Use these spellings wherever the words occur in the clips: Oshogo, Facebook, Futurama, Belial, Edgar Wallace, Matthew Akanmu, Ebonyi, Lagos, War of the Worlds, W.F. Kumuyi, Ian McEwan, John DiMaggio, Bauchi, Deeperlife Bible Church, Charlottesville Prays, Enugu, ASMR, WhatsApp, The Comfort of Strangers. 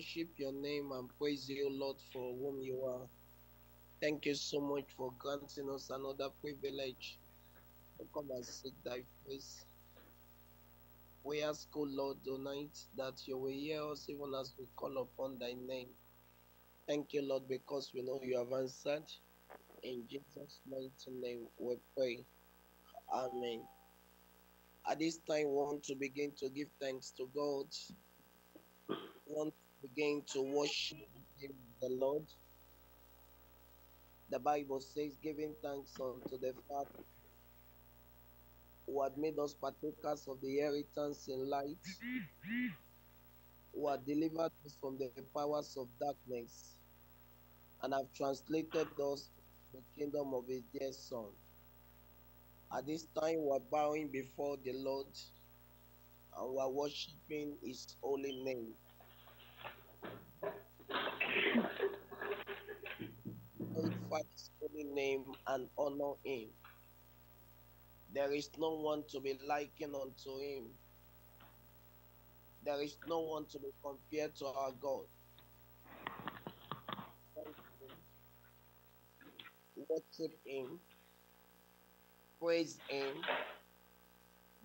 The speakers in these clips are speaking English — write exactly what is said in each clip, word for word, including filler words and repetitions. worship your name and praise you, Lord, for whom you are. Thank you so much for granting us another privilege to come and seek thy face. We ask, O Lord, tonight that you will hear us even as we call upon thy name. Thank you, Lord, because we know you have answered. In Jesus' mighty name we pray. Amen. At this time, we want to begin to give thanks to God. We want to begin to worship the Lord. The Bible says, giving thanks unto the Father who had made us partakers of the inheritance in light, who had delivered us from the powers of darkness, and have translated us to the kingdom of his dear Son. At this time, we are bowing before the Lord and we are worshiping his holy name. Glorify his holy name and honor him. There is no one to be likened unto him. There is no one to be compared to our God. Worship him. Praise him,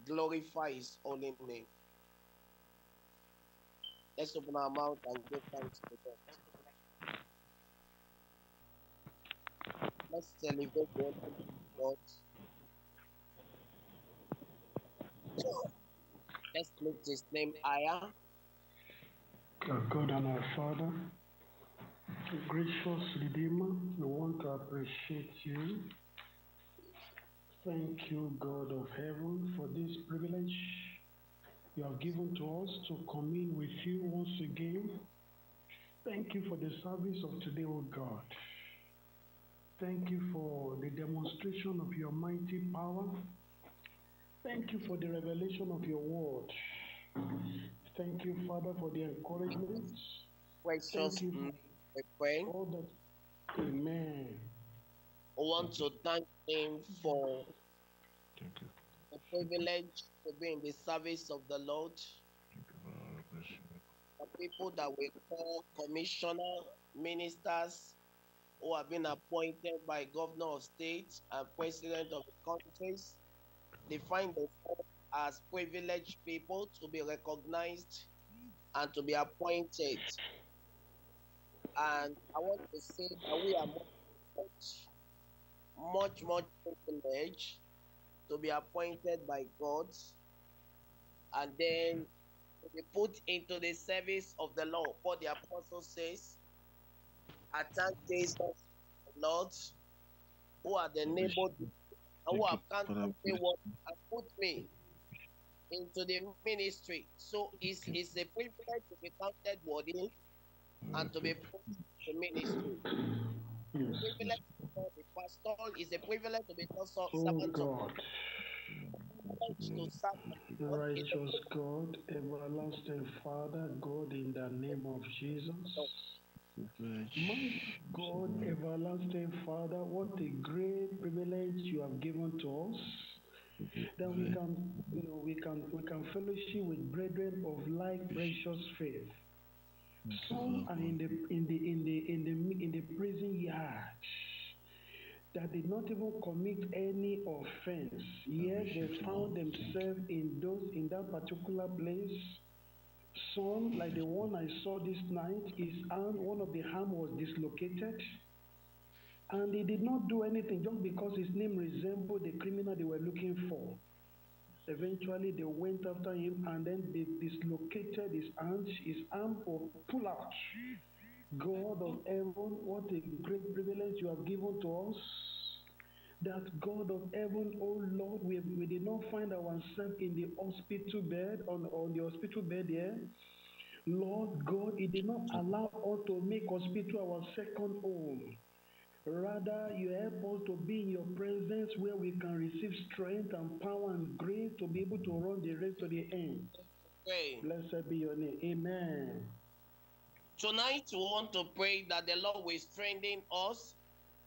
glorify his holy name. Let's open our mouth and give thanks to God. Let's celebrate the holy name of God. Let's lift his name higher. Our God and our Father, gracious Redeemer, we want to appreciate you. Thank you, God of heaven, for this privilege you have given to us to commune with you once again. Thank you for the service of today, O God. Thank you for the demonstration of your mighty power. Thank you for the revelation of your word. Thank you, Father, for the encouragement. Thank you for all that. Amen. I want to thank him for thank you. the privilege to be in the service of the Lord. The people that we call commissioner, ministers, who have been appointed by governor of states and president of countries, define themselves as privileged people to be recognized and to be appointed. And I want to say that we are more much, much privilege to be appointed by God and then to be put into the service of the Lord. For the apostle says, I thank Jesus, the Lord, who are the neighbor and who have come and put me into the ministry. So it's, it's a privilege to be counted worthy and to be put into the ministry. Yes. Privilege to be pastor is a privilege to be also servant of God. Righteous God, everlasting Father, God, in the name of Jesus. My God, everlasting Father, what a great privilege you have given to us. That we can, you know, we can we can fellowship with brethren of like precious faith. Some are in the in the in the in the in the prison yard that did not even commit any offense. Yet they found themselves in those in that particular place. Some, like the one I saw this night, his arm, one of the arm was dislocated, and he did not do anything just because his name resembled the criminal they were looking for. Eventually, they went after him and then they dislocated his hand, his arm or pull out. God of heaven, what a great privilege you have given to us. That God of heaven, oh Lord, we, we did not find ourselves in the hospital bed, on, on the hospital bed here. Lord God, it did not allow us to make hospital our second home. Rather, you help us to be in your presence where we can receive strength and power and grace to be able to run the race to the end. Pray. Blessed be your name. Amen. Tonight, we want to pray that the Lord will strengthen us.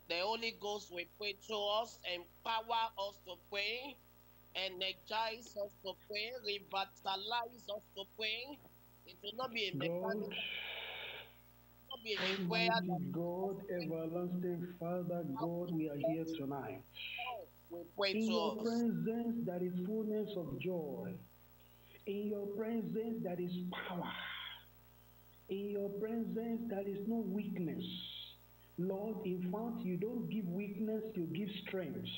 The Holy Ghost will pray through us, empower us to pray, energize us to pray, revitalize us to pray. It will not be a mechanical. God, everlasting Father, God, we are here tonight. In your presence, there is fullness of joy. In your presence, there is power. In your presence, there is no weakness. Lord, in fact, you don't give weakness, you give strength.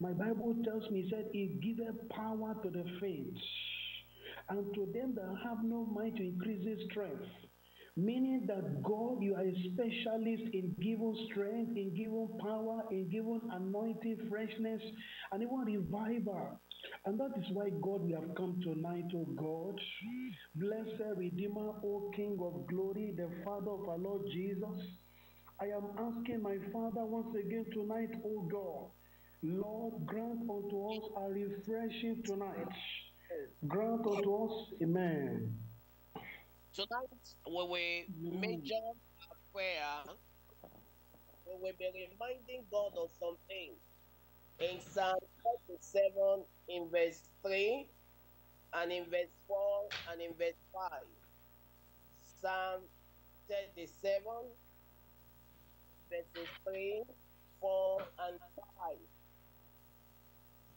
My Bible tells me, it said, it giveth power to the faint, and to them that have no might to increase strength. Meaning that God, you are a specialist in giving strength, in giving power, in giving anointing, freshness, and even revival. And that is why, God, we have come tonight, O God. Blessed Redeemer, O King of glory, the Father of our Lord Jesus. I am asking my Father once again tonight, O God, Lord, grant unto us a refreshing tonight. Grant unto us, amen. Tonight, when we major our prayer, we will be reminding God of something. In Psalm thirty-seven, in verse three, and in verse four, and in verse five. Psalm thirty-seven, verses three, four, and five.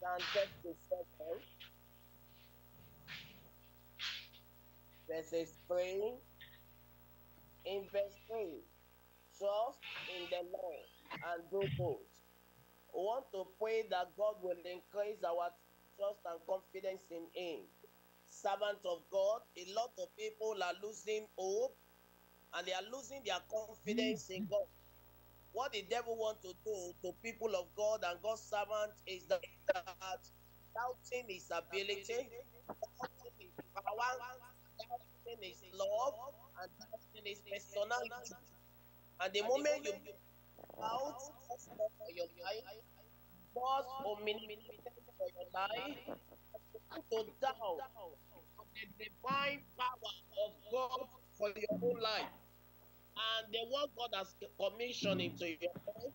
Psalm thirty-seven, verses three, in verse three, trust in the Lord and do good. We want to pray that God will increase our trust and confidence in Him. Servant of God, a lot of people are losing hope and they are losing their confidence in God. What the devil wants to do to people of God and God's servants is that doubting His ability, doubting His power, doubting His love, and doubting His personality. And the moment you doubt for your life, God's omniscience for your life, to doubt the divine power of God for your whole life. And the work God has commissioned into your life,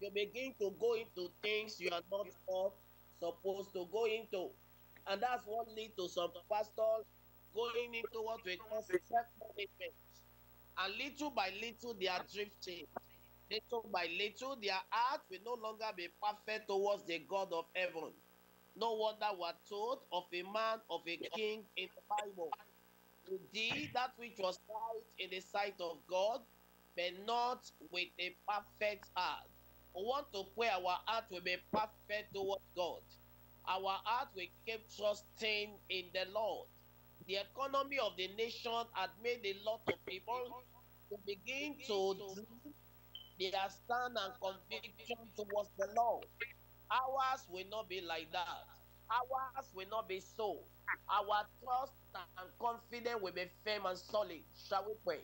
you begin to go into things you are not supposed to go into. And that's what leads to some pastors going into what we call self-management. And little by little, they are drifting. Little by little, their heart will no longer be perfect towards the God of heaven. No wonder we're told of a man, of a king in the Bible. He did that which was right in the sight of God, but not with a perfect heart. We want to pray our heart will be perfect towards God. Our heart will keep trusting in the Lord. The economy of the nation had made a lot of people to begin to do their stand and conviction towards the Lord. Ours will not be like that. Ours will not be so. Our trust and confidence will be firm and solid. Shall we pray?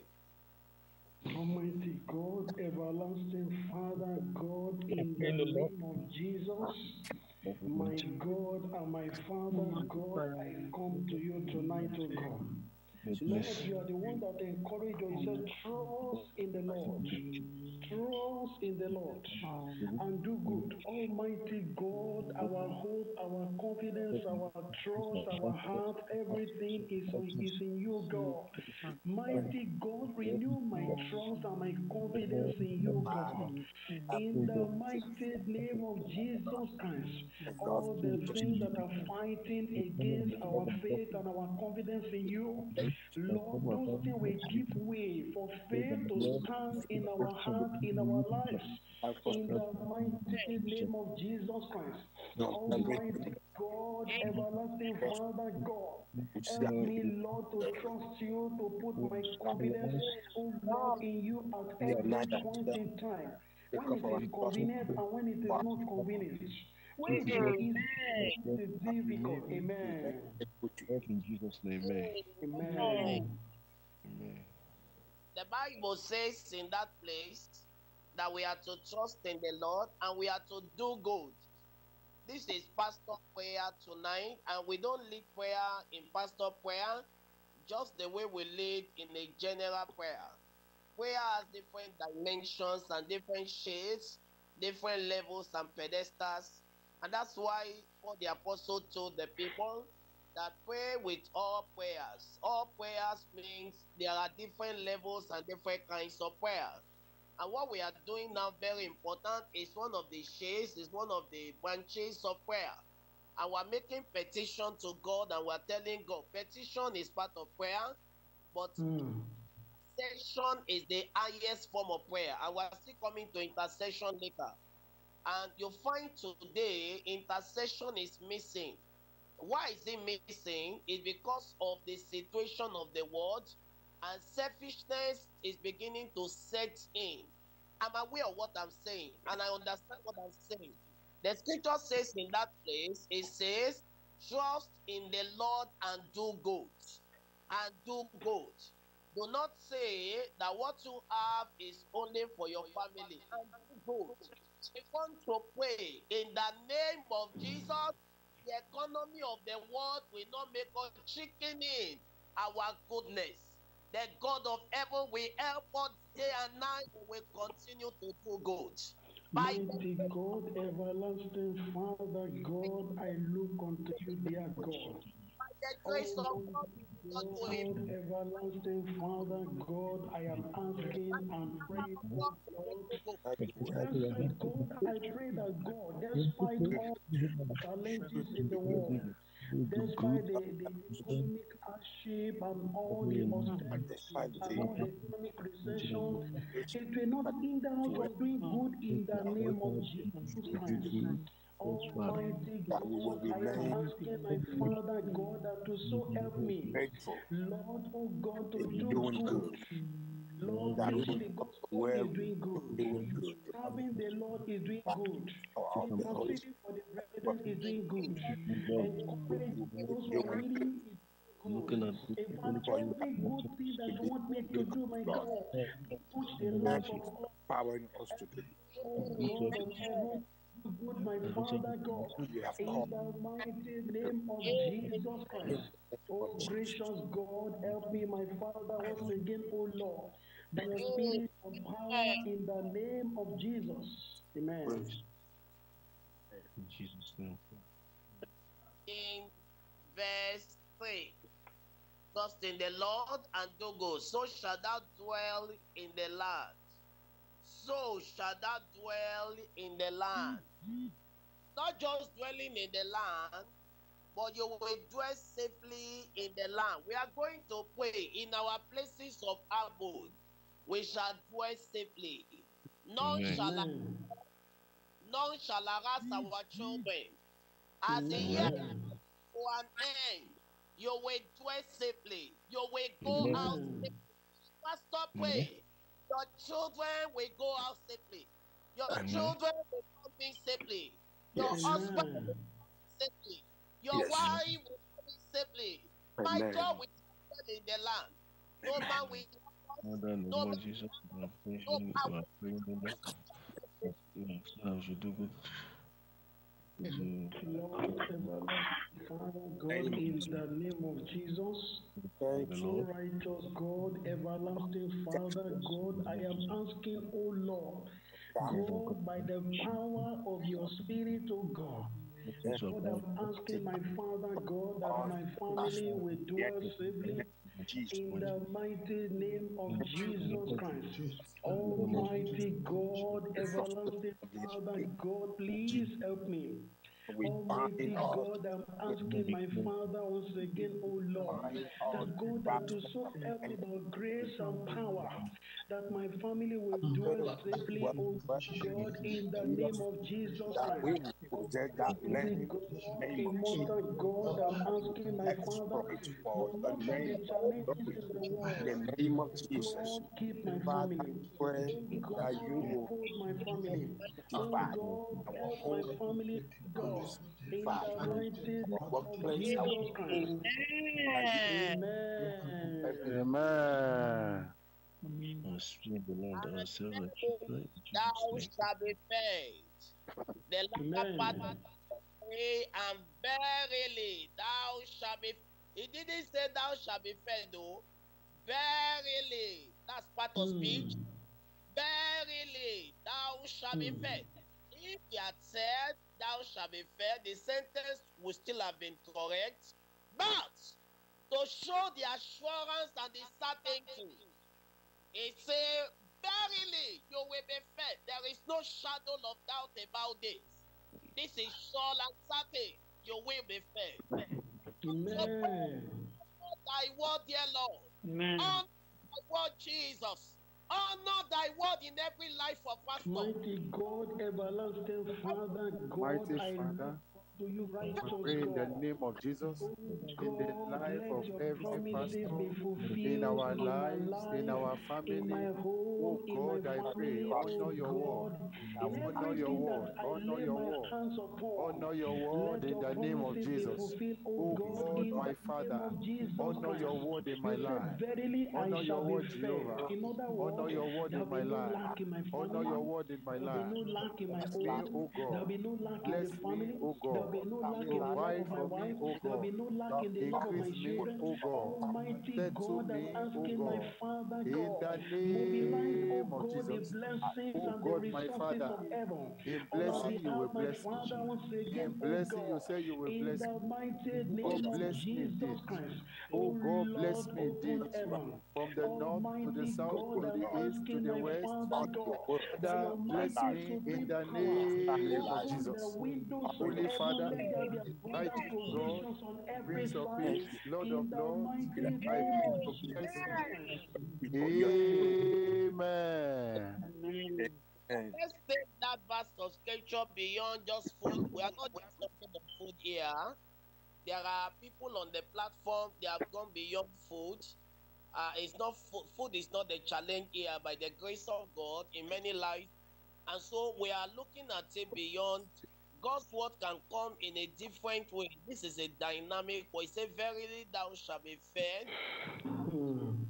Almighty God, everlasting Father, God, in the name of Jesus, my God and my Father, God, I come to you tonight, O God. Lord, you are the one that encouraged us. Trust in the Lord. Trust in the Lord. And do good. Almighty God, our hope, our confidence, our trust, our heart, everything is, is in you, God. Mighty God, renew my trust and my confidence in you, God. In the mighty name of Jesus Christ, all the things that are fighting against our faith and our confidence in you, Lord, those things will give way for faith to stand in our heart, in our lives, in the mighty name of Jesus Christ. Almighty God, everlasting Father God, help me, Lord, to trust you, to put my confidence, oh God, in you at every point in time, when it is convenient and when it is not convenient. When it is difficult, amen. In Jesus' name, amen. Amen. Amen. The Bible says in that place that we are to trust in the Lord and we are to do good. This is pastor prayer tonight, and we don't lead prayer in pastor prayer, just the way we lead in a general prayer. Prayer has different dimensions and different shades, different levels and pedestals. And that's why Paul the Apostle told the people that pray with all prayers. All prayers means there are different levels and different kinds of prayers. And what we are doing now, very important, is one of the shades, is one of the branches of prayer. And we are making petition to God, and we are telling God. Petition is part of prayer, but mm. intercession is the highest form of prayer. And we are still coming to intercession later. And you find today intercession is missing. Why is it missing? It's because of the situation of the world, and selfishness is beginning to set in. I'm aware of what I'm saying, and I understand what I'm saying. The scripture says in that place, it says, trust in the Lord and do good. And do good. Do not say that what you have is only for your family. And do good. We want to pray in the name of Jesus. The economy of the world will not make us chicken in our goodness. The God of heaven will help us day and night. We will continue to do good. By mighty God, everlasting Father God, I look unto you, dear God. By the grace oh, of God, God everlasting Father God, I am asking and praying for God. Despite God, I pray that God, despite all the challenges in the world, despite the, the economic hardship and all the austerity and all the economic recession, it will not hinder us from doing good in the name of Jesus Christ. Almighty God, I am asking my Father God that to so help me, Lord, oh God, to do good. Lord, the God is doing good. Serving the Lord is doing good. Interceding for the president is doing good. Encouraging those who are willing is good. In fact, every good thing that you want me to do, my God, push the Lord of God. Powering us to do. Oh, good, my Father God, in the mighty name of Jesus Christ. Oh, gracious God, help me, my Father, once again, oh Lord, by your spirit of power, in the name of Jesus. Amen. In Jesus' name. In verse three, trust in the Lord and do good, so shall thou dwell in the land. So shall thou dwell in the land. Mm-hmm. Not just dwelling in the land, but you will dwell safely in the land. We are going to pray in our places of abode. We shall dwell safely. None mm-hmm. shall mm-hmm. none shall harass mm-hmm. our children. As the year comes to an end, you will dwell safely. You will go mm-hmm. out safely. Pastor, pray. Mm-hmm. Your children will go out safely. Your Amen. Children will come in safely. Your yes. husband will come in safely. Your yes. wife will come in safely. Amen. My God will come in the land. No man will no man Jesus, no man will Lord, Father God, in the name of Jesus, O righteous God, everlasting Father God, I am asking, O Lord, God, by the power of your Spirit, O God, God, I'm asking my Father God that my family will dwell safely in the mighty name of Jesus Christ. Almighty God, everlasting Father God, please help me. Almighty God, I'm asking my Father once again, O Lord, that God that to so help me by grace and power, that my family will dwell safely, O God, in the name of Jesus Christ. Almighty God, immortal God, I'm asking my Father, no matter the challenges in the world, God, keep my family. Oh God, uphold my family. Oh God, help my family, God. In the mighty name of Jesus Christ. Amen. Amen. Thou shalt be fed. The latter part of the day, and verily thou shalt be. He didn't say thou shalt be fed, though. Verily, that's part of speech. Verily, thou shalt be fed. If he had said, thou shalt be fed, the sentence would still have been correct. But to show the assurance and the certainty, it says, verily you will be fed. There is no shadow of doubt about this. This is sure and certain. You will be fed. Amen. So, thy word, dear Lord. Amen. Honor thy word, Jesus. Honor thy word in every life of us. Mighty God, everlasting Father, God, Mighty I Father. Do you write we pray in the name of Jesus, oh God, in the life of every pastor, in our lives, life, in our family. In my home, oh God, I pray, honor your word, honor your word, honor your word, honor your word in the name of Jesus. Oh God, my Father, honor your word in my life, honor your word, Jehovah, honor your word in my life, honor your word in my life. Bless me, oh God, bless me, oh God. There will be no lack in the life of my wife. There will be no lack in the life of my children. Almighty God, I'm asking my Father God, mobilize, oh God, the blessings and the resources of heaven. In blessing you will bless me. In blessing you say you will bless me. In the mighty name of Jesus Christ. Oh God, bless me indeed. From the north to the south, to the east to the west. Father, bless me in the name of Jesus. Holy Father, mighty God, Prince of Peace, Lord of Lords, I pray. Amen. Let's take that verse of scripture beyond just food. We are not just talking about food here. There are people on the platform, they have gone beyond food. Uh, it's not food. Food is not the challenge here, by the grace of God in many lives. And so we are looking at it beyond. God's word can come in a different way. This is a dynamic way. Say, verily thou shalt be fed. Mm.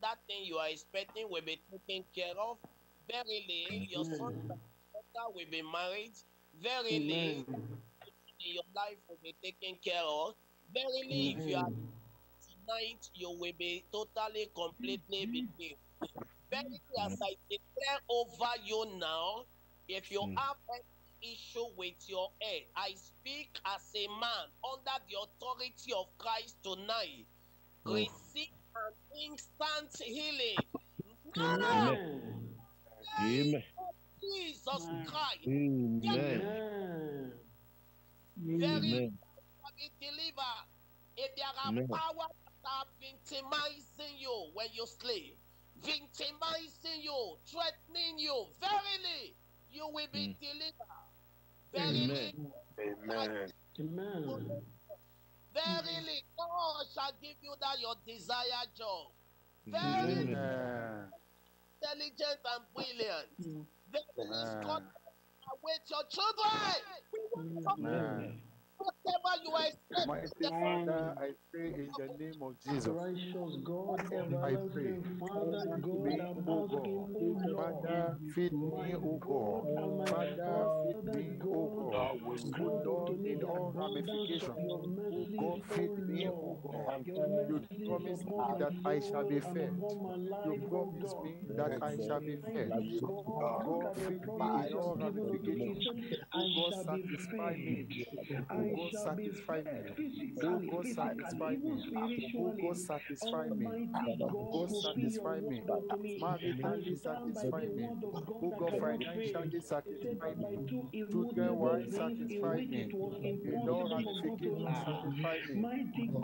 That thing you are expecting will be taken care of. Verily, your mm. son and daughter will be married. Verily, mm. your life will be taken care of. Verily, mm. if you are tonight, you will be totally, completely mm. be filled. Verily, as I declare over you now, if you mm. have issue with your head, I speak as a man under the authority of Christ tonight. Oh. Receive an instant healing. Amen. Amen. Amen. Jesus Christ. Amen. Amen. Very deliver. If there are Amen. Power that are victimizing you when you sleep, victimizing you, threatening you, verily, you will be delivered. Verily, Amen. Amen. Verily, God shall give you that your desired job. Verily, intelligent and brilliant. Verily, God await your children. Whatever you are expecting. Father, I pray in the name of Jesus. Righteous God, I pray. Father, God, I'm asking, Father, feed me, O God. Father, feed me, O God. Good Lord, in all ramifications. God, feed me, O God. You promise me that I shall be fed. You promise me that I shall be fed. God, feed me in all ramifications. God, satisfy me. God satisfy me. God satisfy me. God satisfy me. God satisfy me. Maritally satisfy me. God financially satisfy me. Children wise satisfy me. In all ramifications satisfy me.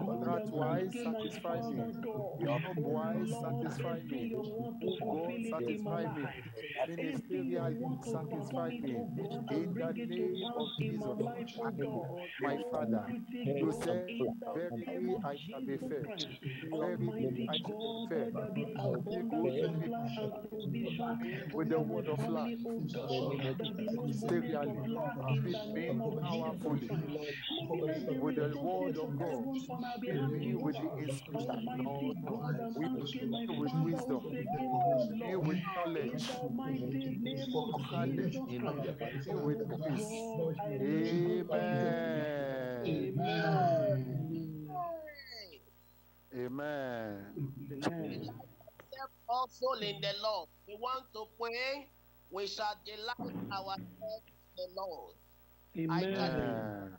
Contract wise satisfy me. Job wise satisfy me. God satisfy me. Ministerially satisfy me. In the name of Jesus. My Father, you said, verily I shall be fed. Verily I shall be fed. With the word of life, spiritually, feed me powerfully. With the word of God, feed me with the inspiration of God. With wisdom, feed me with knowledge, with peace. Amen. Amen. Amen. Amen. Also in the Lord, we want to pray. We shall delight ourselves in the Lord. Amen.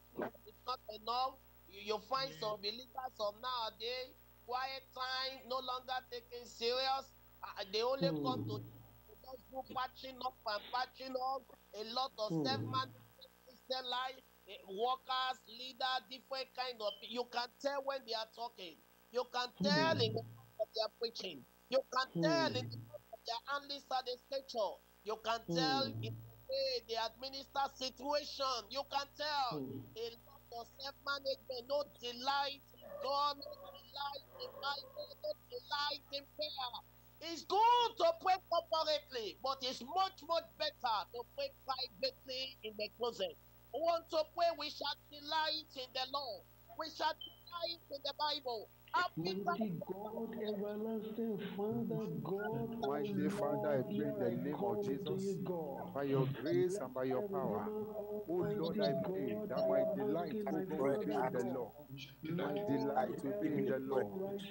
It's not enough. You'll find yeah. some believers some nowadays, quiet time, no longer taken serious. Uh, they only mm. come to just do patching up and patching up. A lot of mm. self-management Christian life, uh, workers, leaders, different kind of. You can tell when they are talking. You can tell mm. in the fact that they are preaching. You can mm. tell in the fact that they are handling certain scripture. You can mm. tell in the way they administer situation. You can tell mm. a lot of self-management, no delight in God, no delight in Bible, no delight in prayer. It's good to pray corporately, but it's much, much better to pray privately in the closet. We want to pray, we shall delight in the Lord. We shall delight in the Bible. Mighty God, everlasting Father, God, mighty Father, I pray in the name of Jesus, by your grace and by your power, oh Lord, I pray that my delight will be in the Lord, my delight will be in the Lord,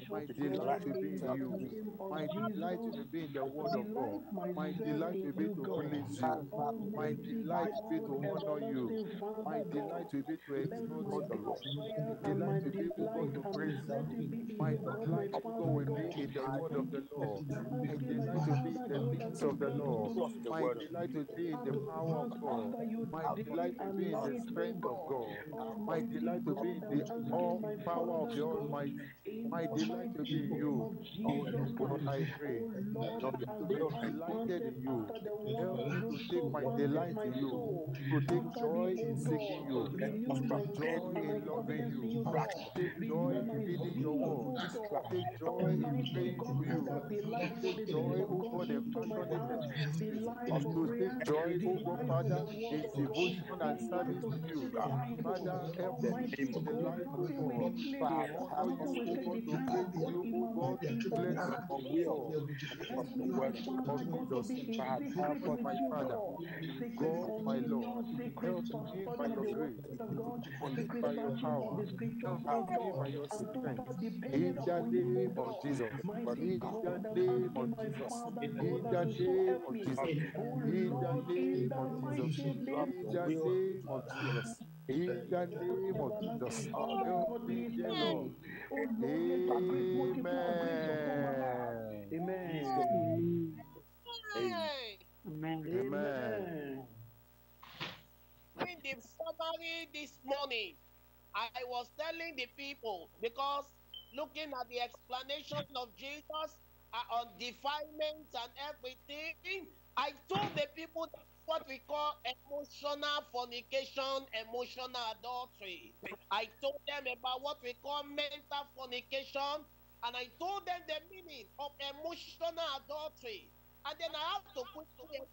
my delight will be in you, my delight will be in the word of God, my delight will be to please you, my delight will be to honor you, my delight will be to exalt the Lord, my delight will be to praise you. My delight to go with me in the word of the Lord. My delight to be in the things of the Lord. My delight to be in the power of God. My delight to be in the strength of God. My delight to be in the all power of the Almighty. My delight to be in you. Oh God, I pray. Not to be delighted in you. Help me to take my delight in you. To take joy in seeking you. To joy in loving you. Take joy in reading your word. Take joy in praying to you. Take joy over the passion to take joy over, Father, in devotion and service to you. Father, help them in the life of God. Father, you over to praise you, O God, in place of will of the word of Jesus. Help us, my Father. God, my Lord, help me by your grace, by your power, help me by your strength. In the name of Jesus, in the name of Jesus, in the name of Jesus, in the name of Jesus, in the name of Jesus, in the name of Jesus, help me, dear Lord. Amen. Amen. Amen. Amen. In the summary this morning, I was telling the people, because looking at the explanation of Jesus uh, on defilement and everything, I told the people what we call emotional fornication, emotional adultery. I told them about what we call mental fornication, and I told them the meaning of emotional adultery. And then I have to put together.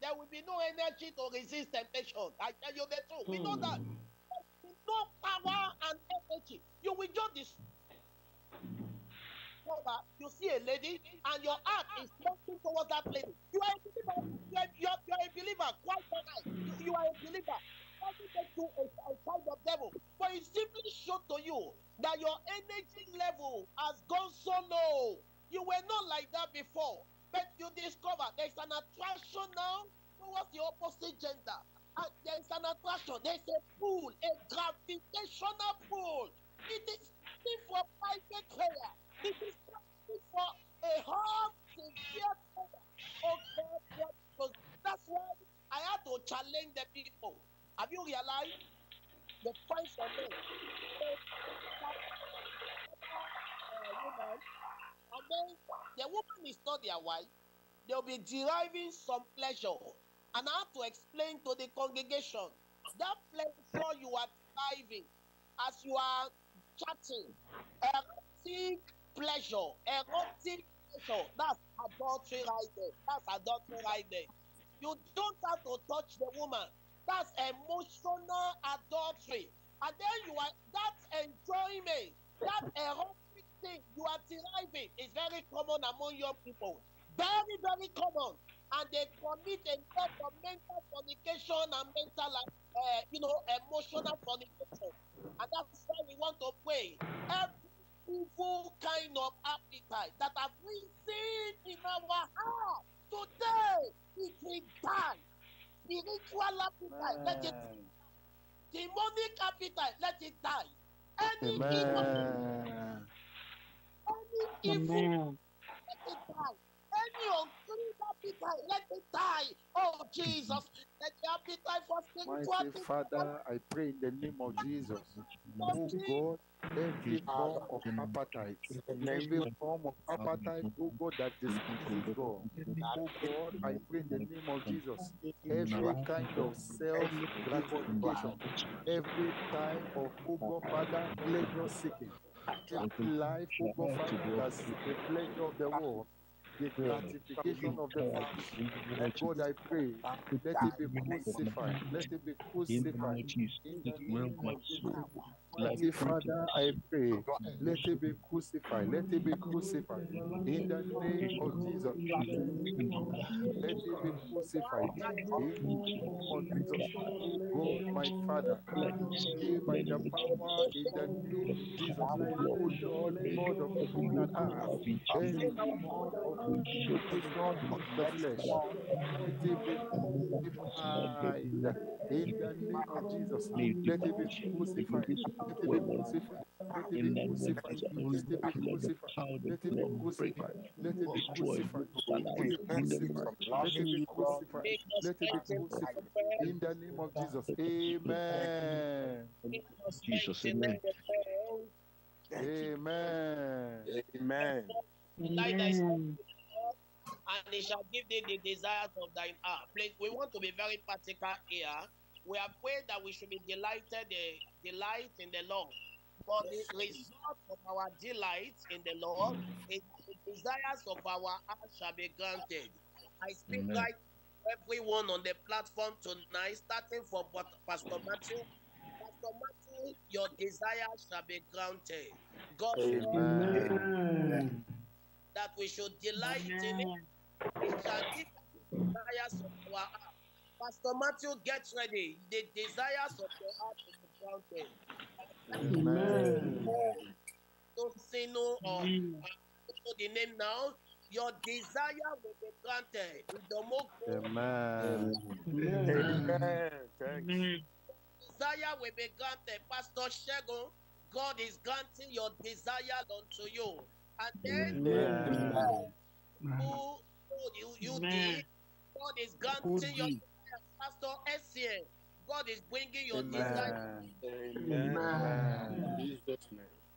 There will be no energy to resist temptation. I tell you the truth. Mm. We know that. No power and energy. You will just this. You see a lady and your heart is pointing towards that lady. You are a believer. You are, you are, you are a believer. Quite right. You, you are a believer. To a, a child of devil. But it simply showed to you that your energy level has gone so low. You were not like that before. But you discover there's an attraction now towards the opposite gender. And there's an attraction, there's a pull, a gravitational pull. It is something for private prayer. It is something for a hard, sincere prayer. Okay, that's why I had to challenge the people. Have you realized the price of it? And then the woman is not their wife. They'll be deriving some pleasure. And I have to explain to the congregation that pleasure you are deriving as you are chatting, erotic pleasure, erotic pleasure. That's adultery right there. That's adultery right there. You don't have to touch the woman. That's emotional adultery. And then you are, that enjoyment, that erotic thing you are deriving is very common among young people, very very common, and they commit a lot of mental fornication and mental uh, you know, emotional fornication. And that's why we want to pray. Every evil kind of appetite that have been seen in our heart today, it is done. Spiritual appetite, man. Let it die. Demonic appetite, let it die. Any man. evil, any evil, man. let it die. Any unclean appetite, let it die. Oh Jesus, let the appetite for spiritual appetite. Father, I pray in the name of Jesus. Oh God. Every form of appetite, every form of appetite, oh God, that displeases God. Oh God, I pray in the name of Jesus, every kind of self-gratification, every kind of, oh God, Father, pleasure seeking, every life, oh God, Father, that's the pleasure of the world, the gratification of the flesh. And God, I pray, let it be crucified, let it be crucified in the name of Jesus. Mighty Father, I pray, let it be crucified, let it be crucified in the name of Jesus. Let it be crucified in the name of Jesus. God, my Father, give by the power in the name of Jesus. Oh Lord, God of heaven and earth, every God of the flesh, let it be crucified in the name of Jesus. Let it be crucified. Let it be crucified. Let it be crucified. Let it be crucified. Let it be crucified. Let it be crucified. Let it be crucified. Let it be crucified. In the name of Jesus. Amen. Jesus. Amen. Amen. Amen. Amen. And they shall give thee the desires of thine heart. We want to be very particular here. We are praying that we should be delighted, delight in the Lord. For the result of our delight in the Lord is the desires of our heart shall be granted. I speak Amen. Like everyone on the platform tonight, starting from Pastor Matthew. Pastor Matthew, your desires shall be granted. God Amen. That we should delight Amen. In it. We shall give the desires of our heart. Pastor Matthew, get ready. The desires of your heart will be granted. Amen. Don't say no or mm. uh, the name now. Your desire will be granted. Amen. Amen. Thanks. Your desire will be granted. Pastor Shego, God is granting your desire unto you. And then Amen. Who, who you, you did, God is granting your desire. Pastor S C A, God is bringing your Amen. Desire. Amen. Amen.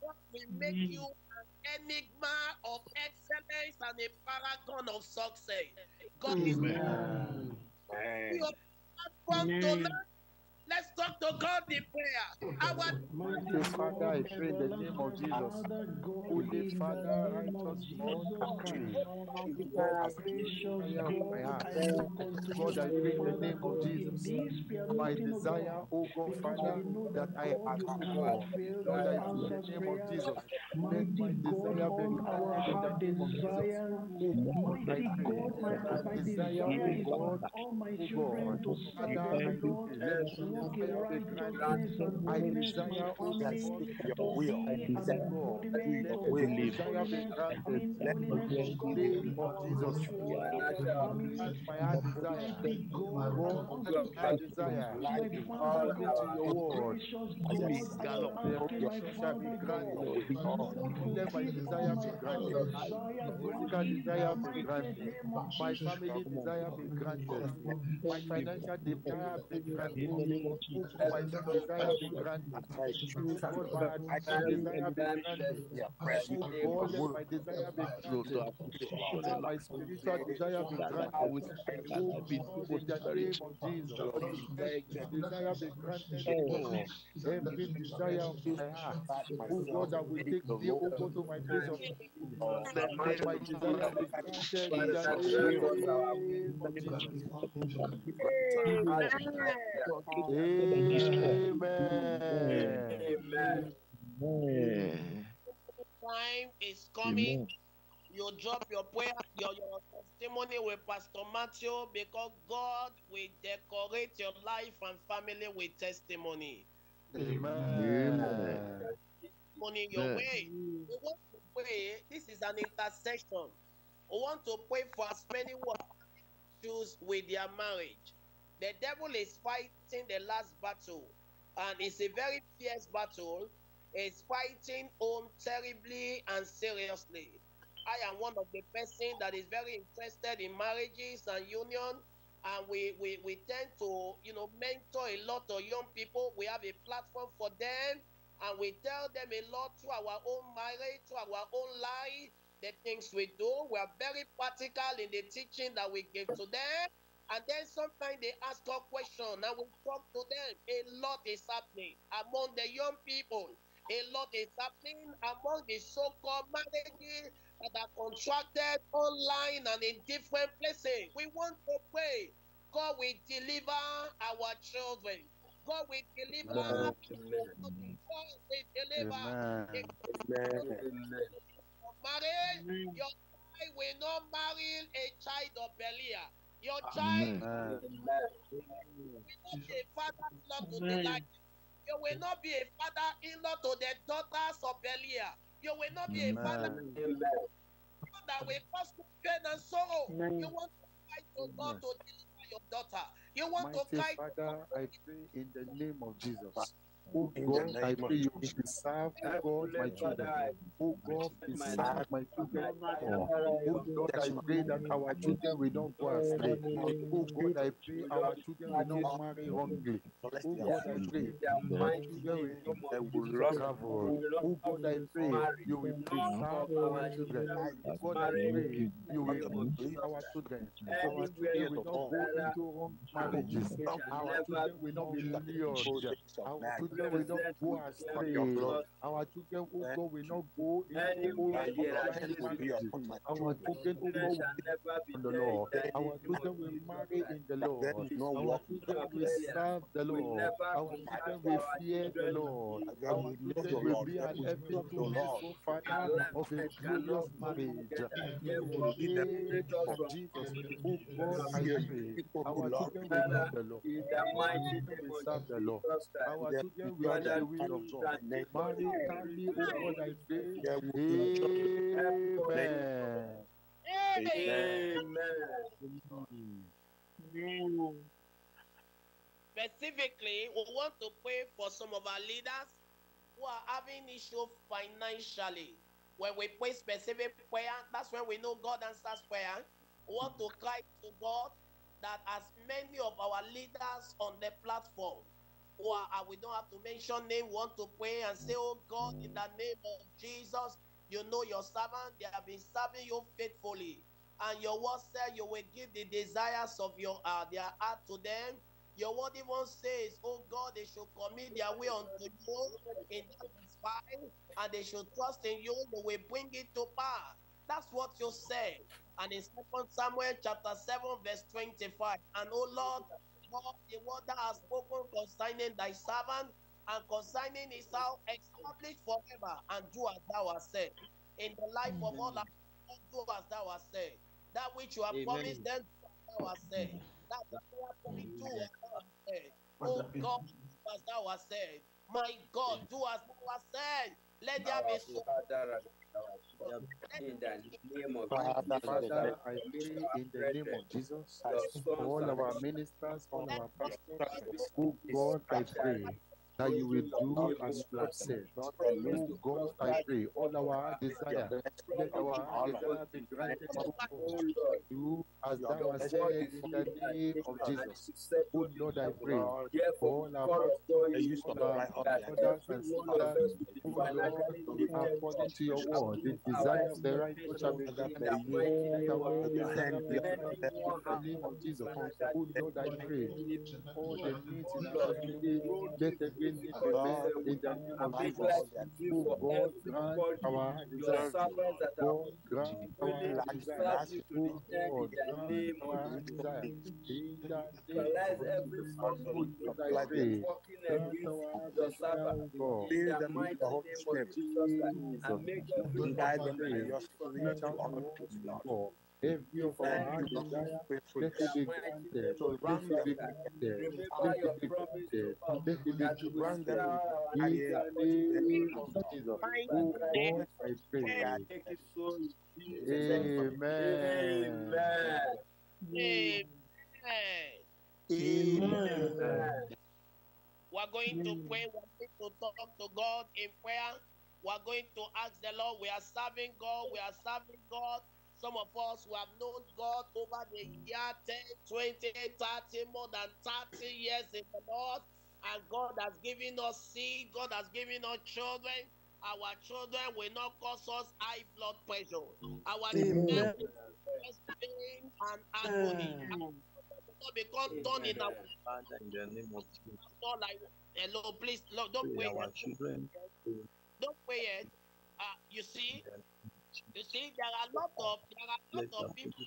God will make mm. you an enigma of excellence and a paragon of success. God Amen. Is Amen. Amen. Let's talk to God in prayer. Our Mighty Father, I pray in the name of Jesus. Holy Father, righteous God, God, I pray in the name of Jesus. My desire, O God, Father, that I ask for. God, I pray in the name of Jesus. Let my desire be granted in the name of Jesus. My desire, O God, O God, Father, I desire only your will. I desire your will. Desire be granted. Let the name of Jesus. My desire, I desire, according to your word, shall be granted. Let my desire be granted. My desire be granted. My family desire be granted. My financial desire be granted. My desire be granted. My desire be granted. My desire be granted. My spiritual desire be granted. In the name of Jesus, desire be granted. Every desire of my heart, oh God, that will take me over to my place of peace. My desire be granted. In the name of Amen. Amen. Amen. Time is coming. Amen. you drop your prayer, your, your testimony with Pastor Matthew, because God will decorate your life and family with testimony. Amen. Amen. Testimony your Amen. Way. We want to pray. This is an intercession. We want to pray for as many who have issues with their marriage. The devil is fighting the last battle, and it's a very fierce battle. It's fighting home terribly and seriously. I am one of the person that is very interested in marriages and union, and we, we, we tend to, you know, mentor a lot of young people. We have a platform for them, and we tell them a lot through our own marriage, through our own life, the things we do. We are very practical in the teaching that we give to them, and then sometimes they ask us questions, and we talk to them. A lot is happening among the young people. A lot is happening among the so-called marriages that are contracted online and in different places. We want to pray. God will deliver our children. God will deliver our children. God will deliver. Marriage, your child will not marry a child of Belial. Your child will not be a father-in-law to the light. You will not be a father-in-law to the daughters of Belial. You will not be a father-in-law that will cause pain and sorrow. Amen. You want to fight to God to deliver your daughter. You want Mighty to fight Father, to I pray in the name of Jesus. Oh God, I pray you preserve, oh God, my children. Oh God, preserve my children. Oh God, I pray that our children will not go astray. Oh God, I pray our children will not marry wrongly. Oh God, I pray my children will not travel. Oh God, I pray you will preserve our children. Oh God, I pray you will bless our children. Our children will not go into wrong marriages. Our children will not be lured. Our children will not go astray. Our children, oh God, will not go into our children, will never be the Lord. Our children will marry in the Lord. Our children will serve the Lord. Our children will fear the Lord. Our children will be at every blessed father of a glorious marriage. In the name of Jesus, oh God, I pray. Our children will love the Lord. Our children will serve the Lord. Our children We will be the will of God. Marry, carry, oh God, I pray. Amen. Amen. Amen. Specifically, we want to pray for some of our leaders who are having issues financially. When we pray specific prayer, that's when we know God answers prayer. We want to cry to God that as many of our leaders on the platform, or we don't have to mention name, want to pray and say, oh God, in the name of Jesus, you know your servant, they have been serving you faithfully. And your word said you will give the desires of your uh, their heart to them. Your word even says, oh God, they should commit their way unto you in that spine, and they should trust in you, you will bring it to pass. That's what you said. And in Second Samuel chapter seven, verse twenty-five, and oh Lord, God, the word that has spoken concerning thy servant and concerning his house, established forever and do as thou hast said. In the life Amen. Of all our people, do as thou hast said. That which you have Amen. Promised them, do as thou hast said. That which you have promised, do as thou hast said. Oh God, do as thou hast said. My God, do as thou hast said. Let there be so. In the name of Father, Father, I pray in the name of Jesus, for all our ministers, all our pastors, oh God, I pray that you will do as you have said. Oh God, I pray, all our desire, let our desire be granted to God. Do as thou hast said in the name of Jesus. Oh Lord, I pray, for all our pastors, all our fathers and fathers, oh Lord, according to your word, the desire of the righteous shall be granted. Let our desire be granted in the name of Jesus. Oh Lord, I pray, all the needs in our family, let the again because we have been like you for everybody, your servants that are to the name of Jesus. Realize every struggle that is walking against your servants in the mighty name of Jesus and make every struggle. Every of our desire, let it be granted. Let it be granted. Let it be granted. Let it be granted. In the name of Jesus, I pray. Amen. Amen. Amen. We are going to pray. We are going to talk to God in prayer. We are going to ask the Lord. We are serving God. We are serving God. Some of us who have known God over the year ten, twenty, thirty, more than thirty years in the Lord, and God has given us seed, God has given us children. Our children will not cause us high blood pressure. Our children will not cause pain and agony. Our children will become done in our life. Like, hello, please, Lord, don't pray yet. Don't pray yet. Uh, you see? You see, there are a lot of there are a lot of people.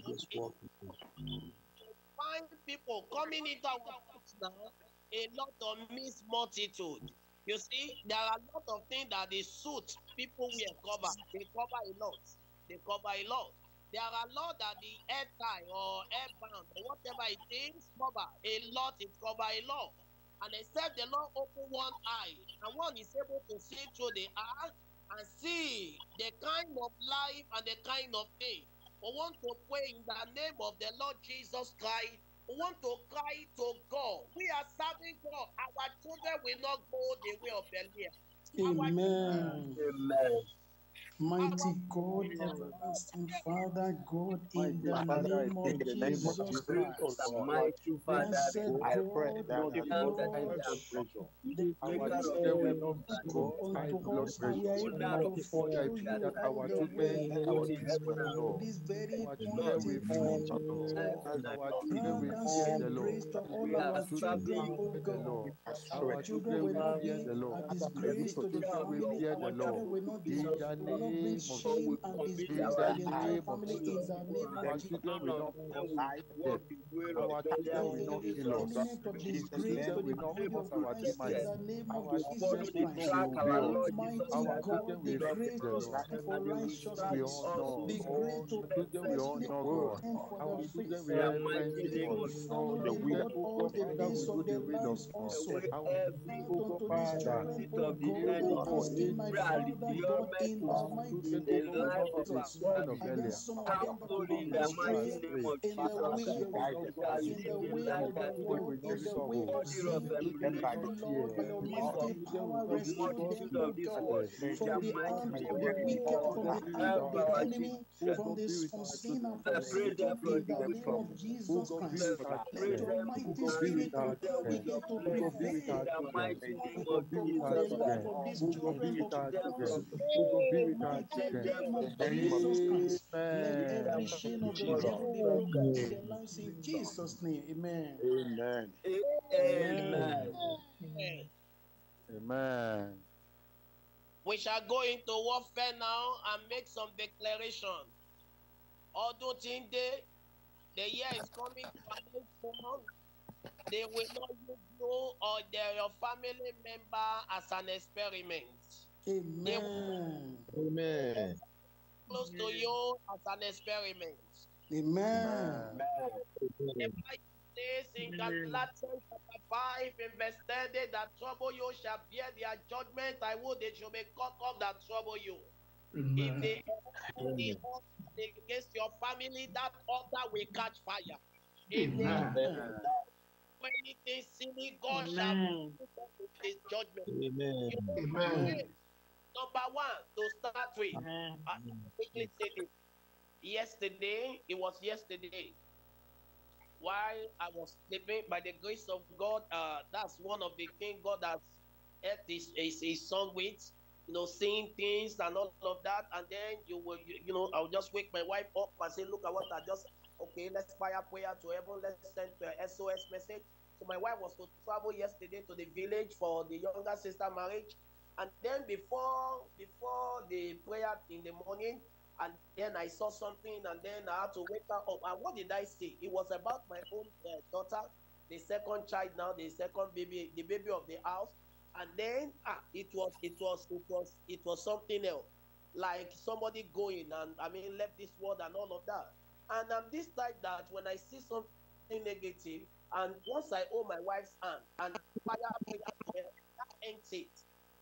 Find people coming into our house now, a lot of mixed multitude. You see, there are a lot of things that the suit people will cover. They cover a lot. They cover a lot. There are a lot that the air tie or airbound or whatever it is cover. A lot it cover a lot. And except the Lord open one eye, and one is able to see through the eye. And see the kind of life and the kind of thing. We want to pray in the name of the Lord Jesus Christ. We want to cry to God. We are serving God. Our children will not go the way of Belial. Amen. Amen. Mighty God, everlasting Father, God, in the name of Jesus Christ, mighty Father, I pray that the Lord the greatest will not go unto us, and we are able to fulfill you this very important time. Grant us grace to all our children, O God. Our children will not be a disgrace to the family. Our children will not be Shame and shame and disgrace that the entire family is our name. Our children will not walk in our element of disgrace to the body of Christ in the name of Jesus Christ. Almighty God, be great to stand for righteousness. Be great to confess the old and for the faith. Follow the Lord all the days of their lives also. Grant unto these children, O God, who has been my Father, God in the mighty name of Jesus, and then some of them that will be straight in the way, in the way of the world, in the way of sin, Lord, by Almighty power, rescue them, O God, from the arm of the wicked, from the arm of the enemy, from this sin and from Satan, in the name of Jesus Christ. Let the mighty Spirit of God begin to prevail, Lord, for the life of these children, for the life of the mighty name of Jesus Christ. Let every shame of the devil be removed in their lives in Jesus' name. Amen. Amen. Amen. Amen. Amen. We shall go into warfare now and make some declaration. Although today, the year is coming to an end, they will not use you or your family member as an experiment. Amen. Amen. Close Amen. To you as an experiment. Amen. The Bible says in Galatians chapter five, in verse ten, they that trouble you shall bear their judgment. I would they should be cut off that trouble you. Amen. If they hold odds against your family, that order will catch fire. If Amen. They do anything silly, God shall put up with His judgment. Amen. Amen. Number one, to start with, I quickly say this. Yesterday, it was yesterday, while I was sleeping, by the grace of God, uh, that's one of the things God has helped his, his, his son with, you know, seeing things and all of that, and then you will, you, you know, I'll just wake my wife up and say, look at what I just, okay, let's fire prayer to heaven, let's send a S O S message, So my wife was to travel yesterday to the village for the younger sister marriage. And then before before the prayer in the morning, and then I saw something, and then I had to wake her up. And what did I see? It was about my own uh, daughter, the second child now, the second baby, the baby of the house. And then ah, it was it was it was it was something else, like somebody going and I mean left this world and all of that. And I'm this type that when I see something negative, and once I hold my wife's hand and fire prayer, that ends it.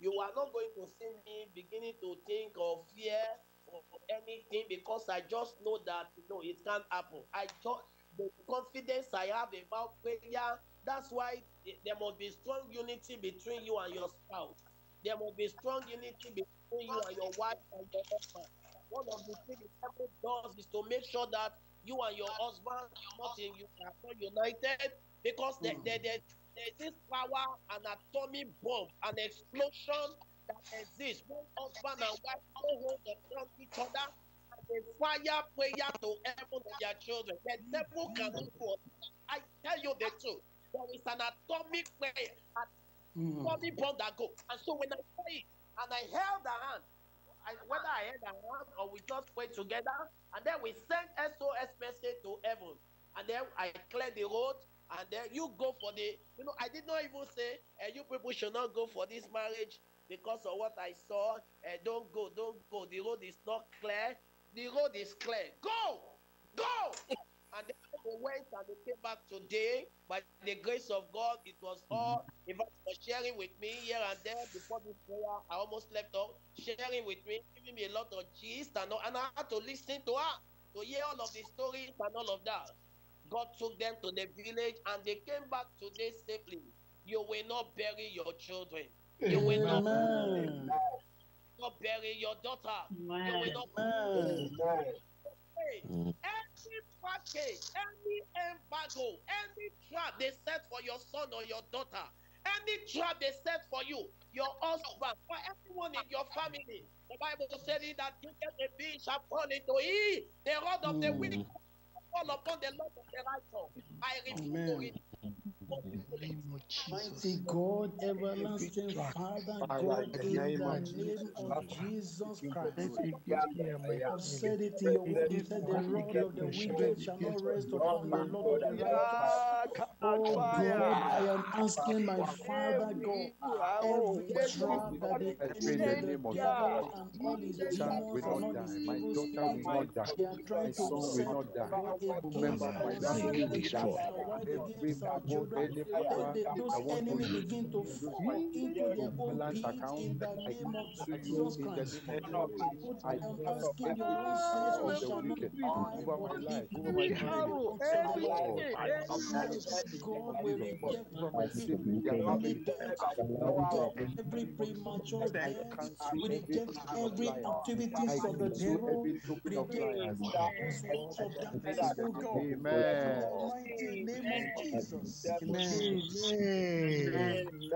You are not going to see me beginning to think of fear or anything, because I just know that you know it can't happen. I just the confidence I have about prayer. That's why there must be strong unity between you and your spouse. There must be strong unity between you and your wife and your husband. One of the things the devil does is to make sure that you and your husband are not in, you are not united, because mm. there, there, there is this power, an atomic bomb, an explosion that exists. One husband and wife don't hold around each other, and they fire prayer to heaven and their children. The devil cannot do it. I tell you the truth. There is an atomic prayer, an atomic mm. bomb that goes. And so when I pray and I held her hand, I, whether I held her hand or we just pray together, and then we send S O S message to heaven, and then I clear the road, and then you go for the, you know, I did not even say, uh, you people should not go for this marriage because of what I saw. Uh, don't go, don't go. The road is not clear. The road is clear. Go, go. And then they went and they came back today. By the grace of God, it was all, in fact, for sharing with me here and there before this prayer. I almost slept off, sharing with me, giving me a lot of gist. And, and I had to listen to her, to hear all of the stories and all of that. God took them to the village and they came back today safely. You will not bury your children. You will not, not bury your daughter. Amen. You will not bury your daughter. Any package, any embargo, any trap they set for your son or your daughter, any trap they set for you, your husband, for everyone in your family. The Bible said that a being shall fall into it. The rod of the wicked fall upon the Lord of the righteous. I refuse to it. Mighty God, everlasting Father, God, in the name of Jesus Christ, I have said it in your word, you said the rod of the wicked shall not rest upon the Lord of the righteous. Oh God, I am asking my Father, God, every trap that the enemy, the devil, and all his demons, and all his evil spirits, they are trying to set up against us, against us, against our children. Let those enemies begin to fall into their own deeds in the name of Jesus Christ. I am asking your listeners, we shall not die but live in the God will reject every premature death, we reject every activities of the devil, we reject every works of darkness, O God. In the mighty name of Jesus. Amen.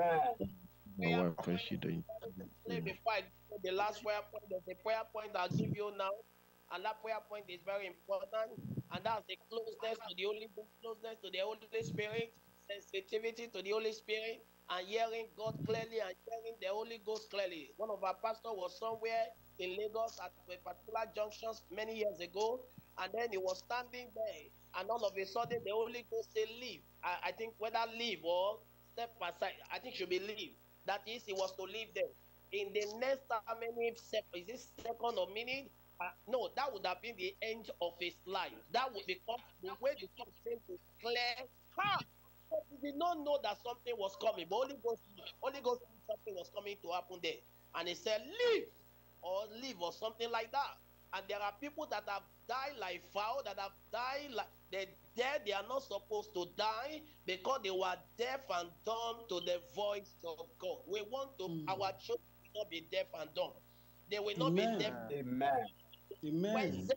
Amen. Before I do the last prayer point, there's a prayer point I'll give you now, and that prayer point is very important, and that's the closeness to the Holy, closeness to the Holy Spirit, sensitivity to the Holy Spirit, and hearing God clearly and hearing the Holy Ghost clearly. One of our pastors was somewhere in Lagos at a particular junction many years ago, and then he was standing there. And all of a sudden, the Holy Ghost said, leave. I, I think whether leave or step aside, I think should be leave. That is, he was to leave them. In the next how many seconds, is this second or minute? Uh, no, that would have been the end of his life. That would become the way the Lord seemed to clear. Ha! But he did not know that something was coming. But Holy Ghost, Holy Ghost knew something was coming to happen there. And he said, leave or leave or something like that. And there are people that have died like fowl, that have died like they're dead. They are not supposed to die because they were deaf and dumb to the voice of God. We want to, mm. our children will not be deaf and dumb. They will not Amen. Be deaf. Amen. Amen.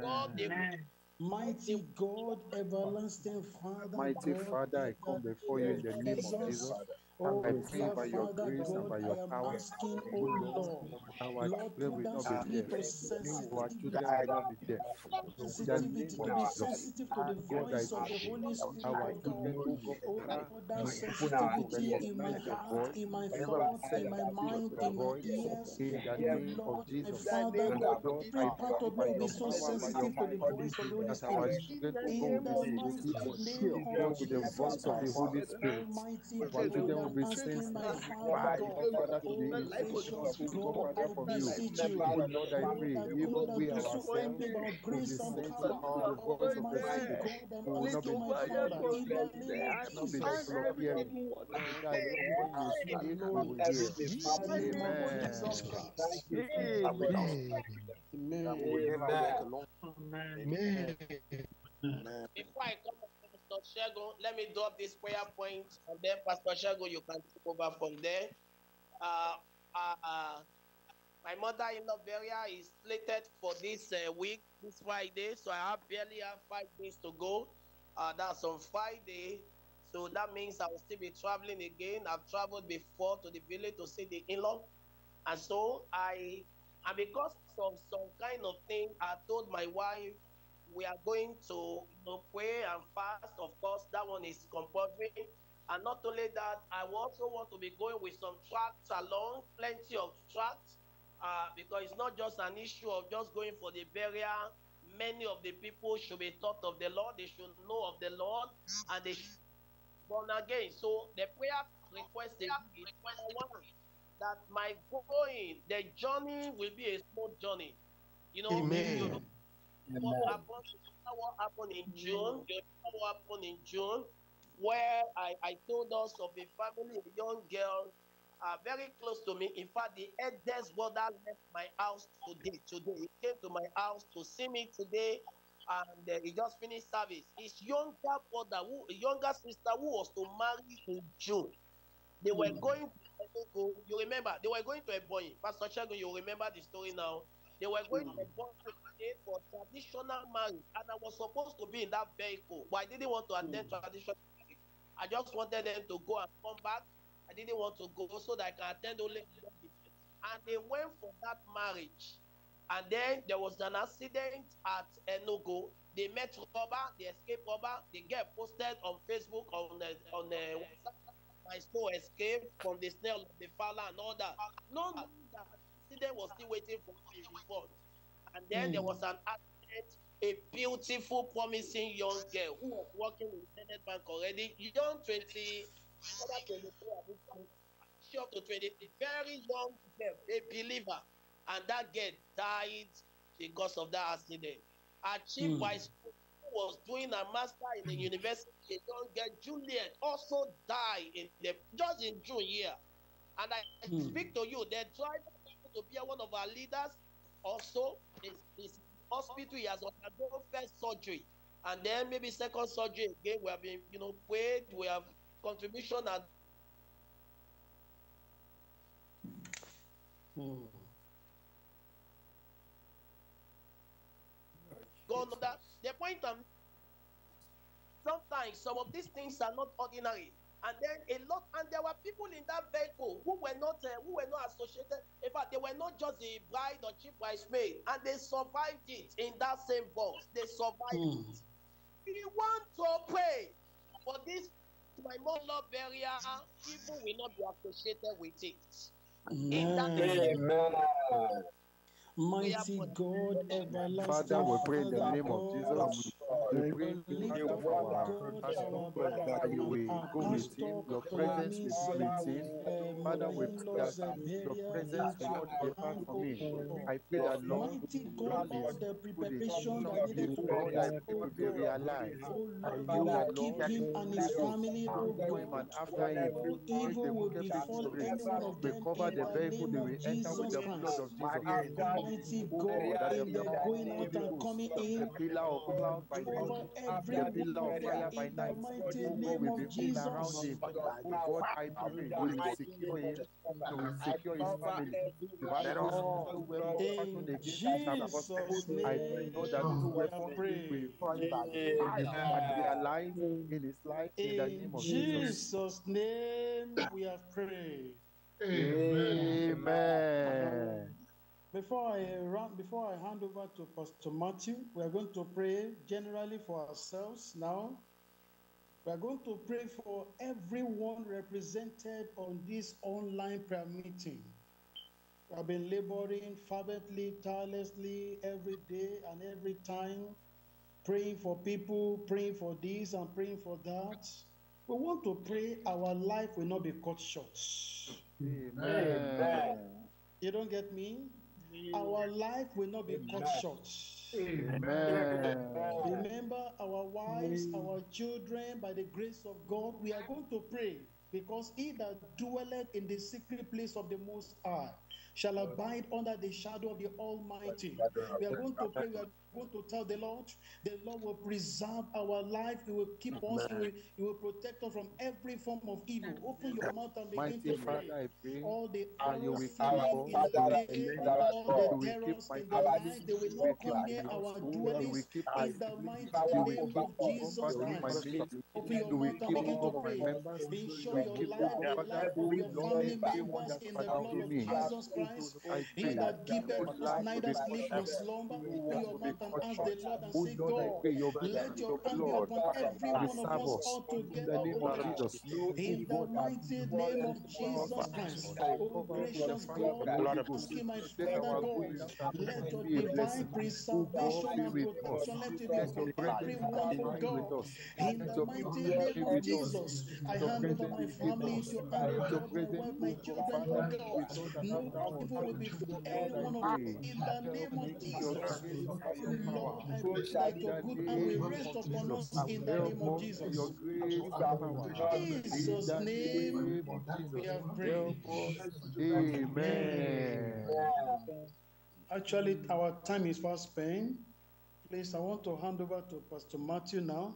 God, Amen. Mighty God, everlasting Father. Mighty God, Father, I come before you in the name of Jesus. Oh, I pray by your grace and by your power, our children will not be there. Our children will not be there. Sensitive to the voice of the Holy Spirit. Our children will not sensitivity in my heart, in my thoughts, in my mind, in my ears. Lord, my Father, every part of me will be so sensitive to the voice of the Holy Spirit. In the mighty name of Jesus, Almighty God. Be sensitive. Father, to the invitations we go from you. Lord, I pray, even we ourselves will be sensitive to all the voice of the Holy Spirit. We will not be full of fear. We will hear. Amen. Amen. Before I come Pastor Shago, let me drop this prayer point, and then Pastor Shago, you can take over from there. Uh, uh, uh, my mother-in-law burial is slated for this uh, week, this Friday, so I have barely have five days to go. Uh, that's on Friday, so that means I will still be traveling again. I've traveled before to the village to see the in-law, and so I, and because of some kind of thing, I told my wife, we are going to you know, pray and fast. Of course, that one is compulsory. And not only that, I also want to be going with some tracts along, plenty of tracts, uh, because it's not just an issue of just going for the burial. Many of the people should be taught of the Lord. They should know of the Lord, and they should be born again. So the prayer request is that my going, the journey will be a smooth journey. You know, Amen. You know, what happened, what happened in June, what happened in June, where I, I told us of a family, a young girl, uh, very close to me. In fact, the eldest brother left my house today. Today, he came to my house to see me today, and uh, he just finished service. His younger brother, who, younger sister who was to marry in June, they were mm. going to, you remember, they were going to Ebonyi. Pastor Shagun, you remember the story now. They were going to Ebonyi for traditional marriage, and I was supposed to be in that vehicle, but I didn't want to attend mm. traditional marriage. I just wanted them to go and come back. I didn't want to go so that I can attend only. And they went for that marriage, and then there was an accident at Enugu. They met robber, they escaped robber. They get posted on Facebook, on the, on the WhatsApp. My soul escaped from the snail of the fowler and all that. No, that accident was still waiting for me before. And then mm. there was an accident, a beautiful, promising young girl who was working in Senate Bank already, young twenty, short to twenty, very young girl, a believer. And that girl died because of that accident. Her chief mm. vice president was doing a master in the university, a young girl, Juliet, also died in the, just in June year. And I mm. speak to you, they tried to be one of our leaders. Also, is, is hospital, he has undergone first surgery, and then maybe second surgery again. We have been, you know, paid. We have contribution and. Mm. God knows that. The point I'm. Sometimes some of these things are not ordinary, and then a lot, and there were people in that vehicle who were not, uh, who were not associated. In fact, they were not just the bride or chief bridesmaid, and they survived it in that same bus. They survived mm. it. We want to pray for this, my mother barrier. People will not be associated with it. Mm. In that Amen. Mighty God, everlasting Father, we pray in the name of Jesus. We pray in the name of our pastor that you will go with him. Your presence is with him. Father, we pray that your presence will not depart from him. I pray that Lord, for the preparation that needed to God, I pray will be realized. Father, keep him and his family, O God. Evil will befall any one of them in the name of Jesus Christ. Mighty God, in the going out and coming in, by the cover every warrior in the mighty name of Jesus. God, I pray, will secure it, will secure his family. Let us in Jesus' name, I pray that no weapon will find back alive in his life in the name of Jesus. In Jesus' name, we have prayed. Amen. Amen. Before I run, before I hand over to Pastor Matthew, we are going to pray generally for ourselves now. We are going to pray for everyone represented on this online prayer meeting. We have been laboring fervently, tirelessly, every day and every time, praying for people, praying for this and praying for that. We want to pray our life will not be cut short. Amen. Amen. You don't get me? Amen. Our life will not be Amen. Cut short. Amen. Amen. Remember our wives, Amen. Our children, by the grace of God, we are going to pray. Because he that dwelleth in the secret place of the Most High shall abide under the shadow of the Almighty. We are going to pray, we are going to tell the Lord, the Lord will preserve our life, he will keep us, he will, he will protect us from every form of evil. Open your mouth and begin to pray. All the arrows flying in the day, all the terrors in the night, they will not come near our dwellings in the mighty name of Jesus Christ. Open your mouth and begin to pray. Be sure your life, the life of your family members in the blood of Jesus Christ. He that giveth us neither sleep nor slumber, open your mouth and ask the Lord and say, God, let your hand be upon every one of us all together, O Lord. In the mighty name of Jesus Christ, O gracious God, I ask him, my Father God, let your divine preservation and protection, let it be upon everyone, O God. In the mighty name of Jesus, I hand over my family into your hand, O God, my wife, my children, O God. No evil will befall anyone of us. In the name of Jesus, Lord, I pray that your good hand will rest upon us in the name of Jesus. In Jesus' name, we have prayed. Amen. Actually, our time is fast spent. Please, I want to hand over to Pastor Matthew now.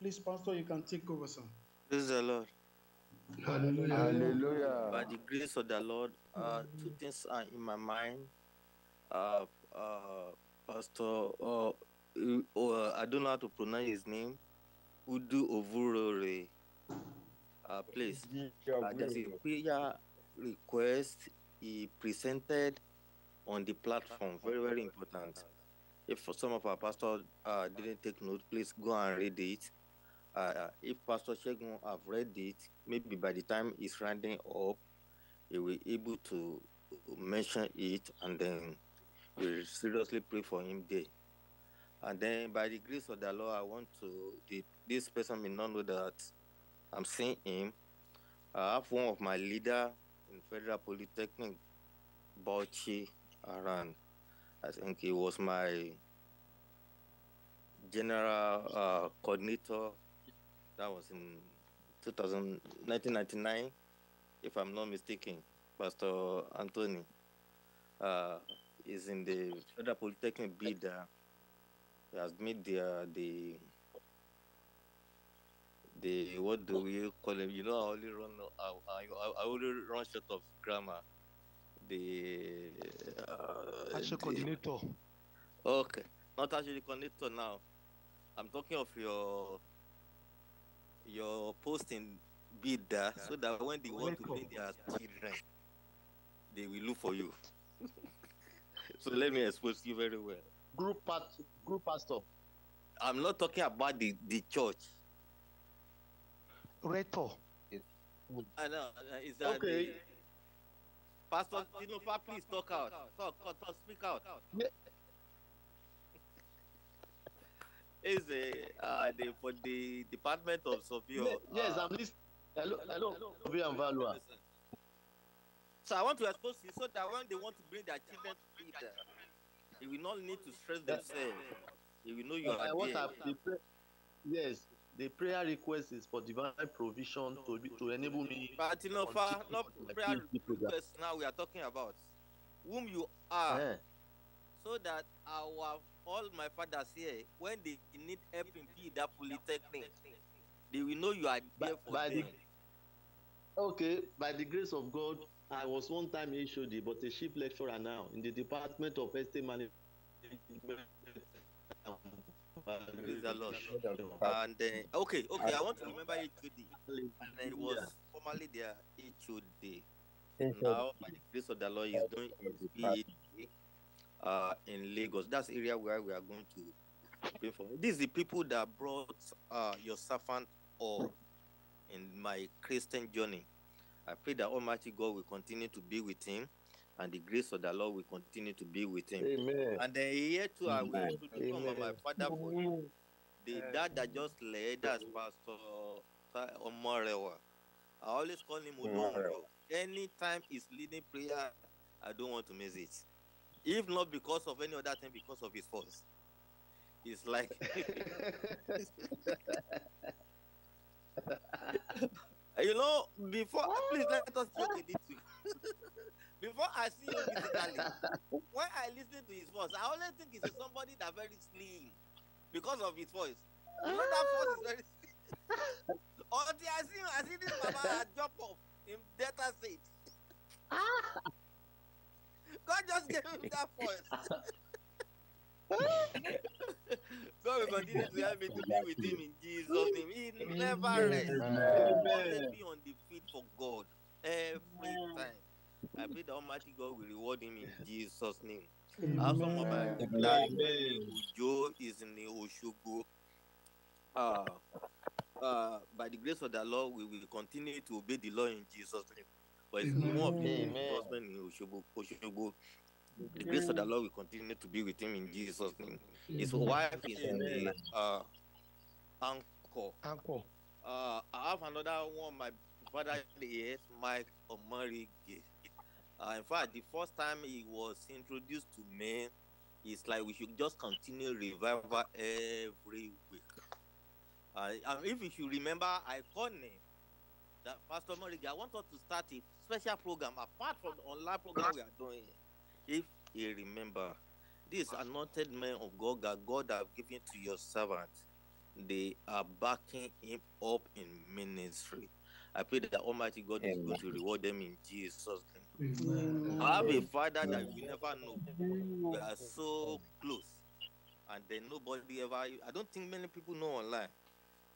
Please, Pastor, you can take over, sir. Praise the Lord. Hallelujah. Hallelujah. By the grace of the Lord, uh, two things are in my mind. Uh, uh, Pastor, uh, uh, I don't know how to pronounce his name. Udu Ovurore. Uh, please, uh, there's a prayer request he presented on the platform. Very, very important. If some of our pastors uh, didn't take note, please go and read it. Uh, if Pastor Shegun have read it, maybe by the time he's rounding up, he will be able to mention it, and then we seriously pray for him there. And then by the grace of the Lord, I want to, the, this person may not know that I'm seeing him. I have one of my leader in Federal Polytechnic, Bauchi Aran. I think he was my general uh, coordinator. That was in nineteen ninety-nine, if I'm not mistaken. Pastor Anthony uh, is in the Federal Polytechnic bid. Uh, he has made the, uh, the, the, what do we call him? You know, I only run, I, I, I only run short of grammar. The... Uh, actually the, coordinator. Okay. Not actually coordinator now. I'm talking of your... your posting bid there, yeah. So that when they want to bring their children, they will look for you. So let me expose you very well. Group pastor. Group pastor. I'm not talking about the, the church. Rector. I know. Is that okay? The... Pastor Tinofa, please talk out. Talk, talk, talk, speak out. Yeah. Is uh, the for the Department of Surveyor. Yes, uh, I'm listening. Hello, hello, hello, hello. So I want to expose you so that when they want to bring their children to read, uh, they will not need to stress themselves. They will know you are there. The yes, the prayer request is for divine provision to to enable me. But you know, for not prayer request now we are talking about whom you are, yeah. So that our all my fathers here, when they need help in that polytechnic, they will know you are there for by them. The, okay, by the grace of God, I was one time in Shodi, but a chief lecturer now in the Department of Estate Management. And then, okay, okay, I want to remember H O D. And it was formerly their H O D. Now, by the grace of the Lord, he's doing his P H D uh, in Lagos. That's the area where we are going to pay for. These are the people that brought uh, your servant or in my Christian journey. I pray that Almighty God will continue to be with him, and the grace of the Lord will continue to be with him. Amen. And then here too, I will to become my father for you. The dad that just led us, Pastor Omorewa. I always call him Udongo. Anytime he's leading prayer, I don't want to miss it. If not because of any other thing, because of his force. It's like... You know, before please let us check it this week. Before I see you physically, when I listen to his voice, I always think it's somebody that very slim because of his voice. You know that voice is very slim. Until I see him, I see this mama jump off in data seat. God just gave him that voice. God will continue to help me to be with him in Jesus' name. He never rests. He will be on the feet for God every time. I pray the Almighty God will reward him in Jesus' name. I have some of my clients. Joe is in the Oshogo. Uh, uh, by the grace of the Lord, we will continue to obey the law in Jesus' name. But it's more of the enforcement in Oshogo. The grace of the Lord will continue to be with him in Jesus' name. His wife is in the uh, anchor. Anchor. Uh, I have another one. My father is Mike Omarige. Uh, in fact, the first time he was introduced to me, it's like we should just continue revival every week. Uh, and if you should remember, I called him. That Pastor Omarige, I want us to start a special program apart from the online program we are doing here. If you remember, these anointed men of God that God have given to your servant, they are backing him up in ministry. I pray that Almighty God Amen. Is going to reward them in Jesus' name. Amen. I have a father that you never know. We are so close. And then nobody ever, I don't think many people know online.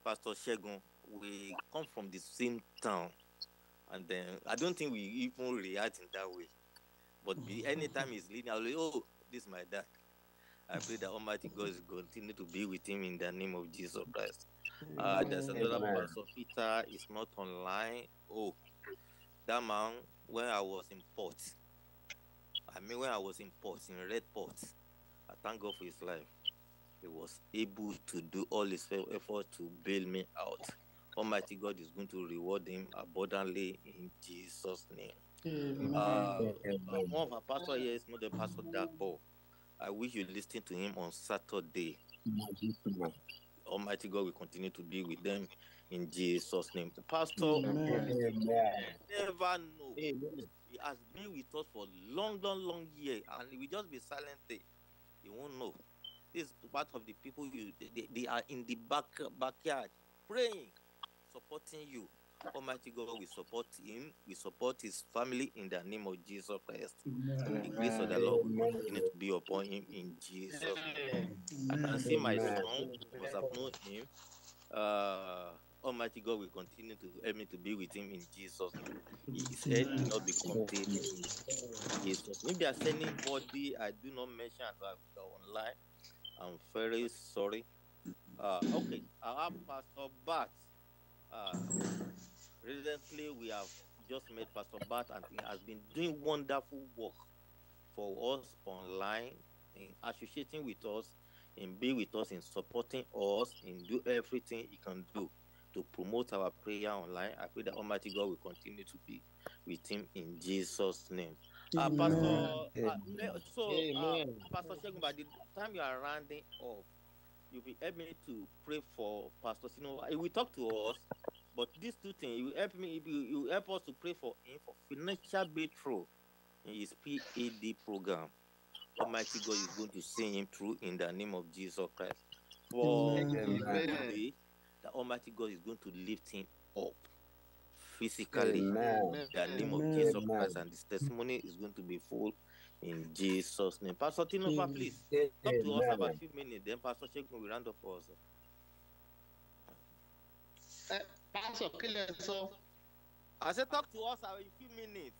Pastor Shegun, we come from the same town. And then I don't think we even react in that way. But anytime he's leading, I'll be, oh, this is my dad. I pray that Almighty God is going to continue to be with him in the name of Jesus Christ. Uh, there's another Pastor Peter, it's not online. Oh, that man, when I was in port, I mean, when I was in port, in Red Port, I thank God for his life. He was able to do all his effort to bail me out. Almighty God is going to reward him abundantly in Jesus' name. Uh, one of our pastors here is not the pastor Dark Ball. I wish you listen to him on Saturday. Almighty God will continue to be with them in Jesus' name. The pastor Amen. Never know. Amen. He has been with us for long, long, long years, and we just be silent. He won't know. This is part of the people you they, they are in the back backyard praying, supporting you. Almighty God, we support him, we support his family in the name of Jesus Christ. Amen. The grace of the Lord will continue to be upon him in Jesus' name. I can see my son, because I've known him. Uh, Almighty God will continue to help me to be with him in Jesus' name. His head will not be contained in Jesus' name. If there is anybody I do not mention online, I'm very sorry. Uh, okay, I have Pastor Bart. Uh, recently, we have just met Pastor Bart, and he has been doing wonderful work for us online, in associating with us, in being with us, in supporting us, in do everything he can do to promote our prayer online. I pray that Almighty God will continue to be with him in Jesus' name. Uh, Pastor, uh, so uh, Pastor Shegun, by the time you are rounding off, you will help me to pray for Pastor Sino. He will talk to us, but these two things, you help me, you help us to pray for him for financial breakthrough in his P A D program. Almighty God is going to see him through in the name of Jesus Christ. For today, the Almighty God is going to lift him up physically. Amen. In the name Amen. Of Jesus Christ, and this testimony is going to be full in Jesus' name. Pastor Tinova, please talk to us about a few minutes. Then Pastor Shegun will round up for us. Uh, Pastor Kile, so I said talk to us about a few minutes.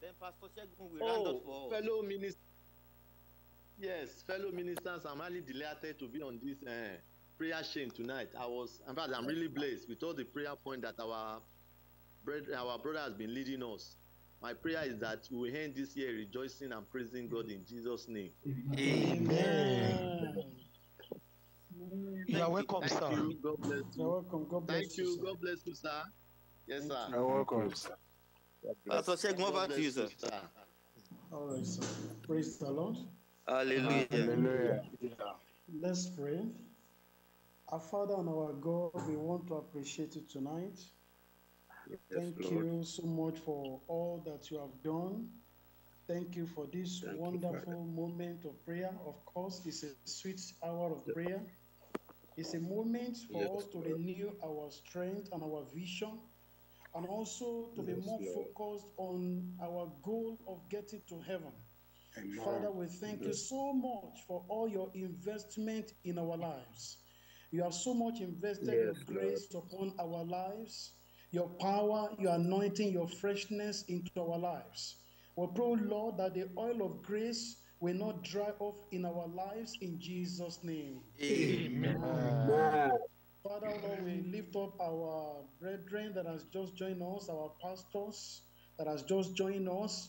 Then Pastor Shegun will oh, round up for us. Fellow ministers, yes, fellow ministers, I'm highly delighted to be on this uh, prayer chain tonight. I was, in fact, I'm really blessed with all the prayer point that our our brother has been leading us. My prayer is that we will end this year rejoicing and praising God in Jesus' name. Amen. You are welcome, Thank sir. You. God bless you. You're welcome. God bless Thank you. you. God bless you, sir. Yes, Thank sir. You. You're welcome, sir. Pastor Shegun, over to you, sir. All right, sir. Praise the Lord. Hallelujah. Hallelujah. Let's pray. Our Father and our God, we want to appreciate you tonight. Yes, Thank Lord. you so much for all that you have done. Thank you for this Thank wonderful you, moment of prayer. Of course, it's a sweet hour of prayer. It's a moment for yes, us to Lord. renew our strength and our vision, and also to yes, be more Lord. focused on our goal of getting to heaven. Amen. Father, we thank yes. you so much for all your investment in our lives. You have so much invested yes, your grace Lord. upon our lives, your power, your anointing, your freshness into our lives. We pray, Lord, that the oil of grace will not dry off in our lives in Jesus' name. Amen. Amen. Father, Lord, we lift up our brethren that has just joined us, our pastors that has just joined us.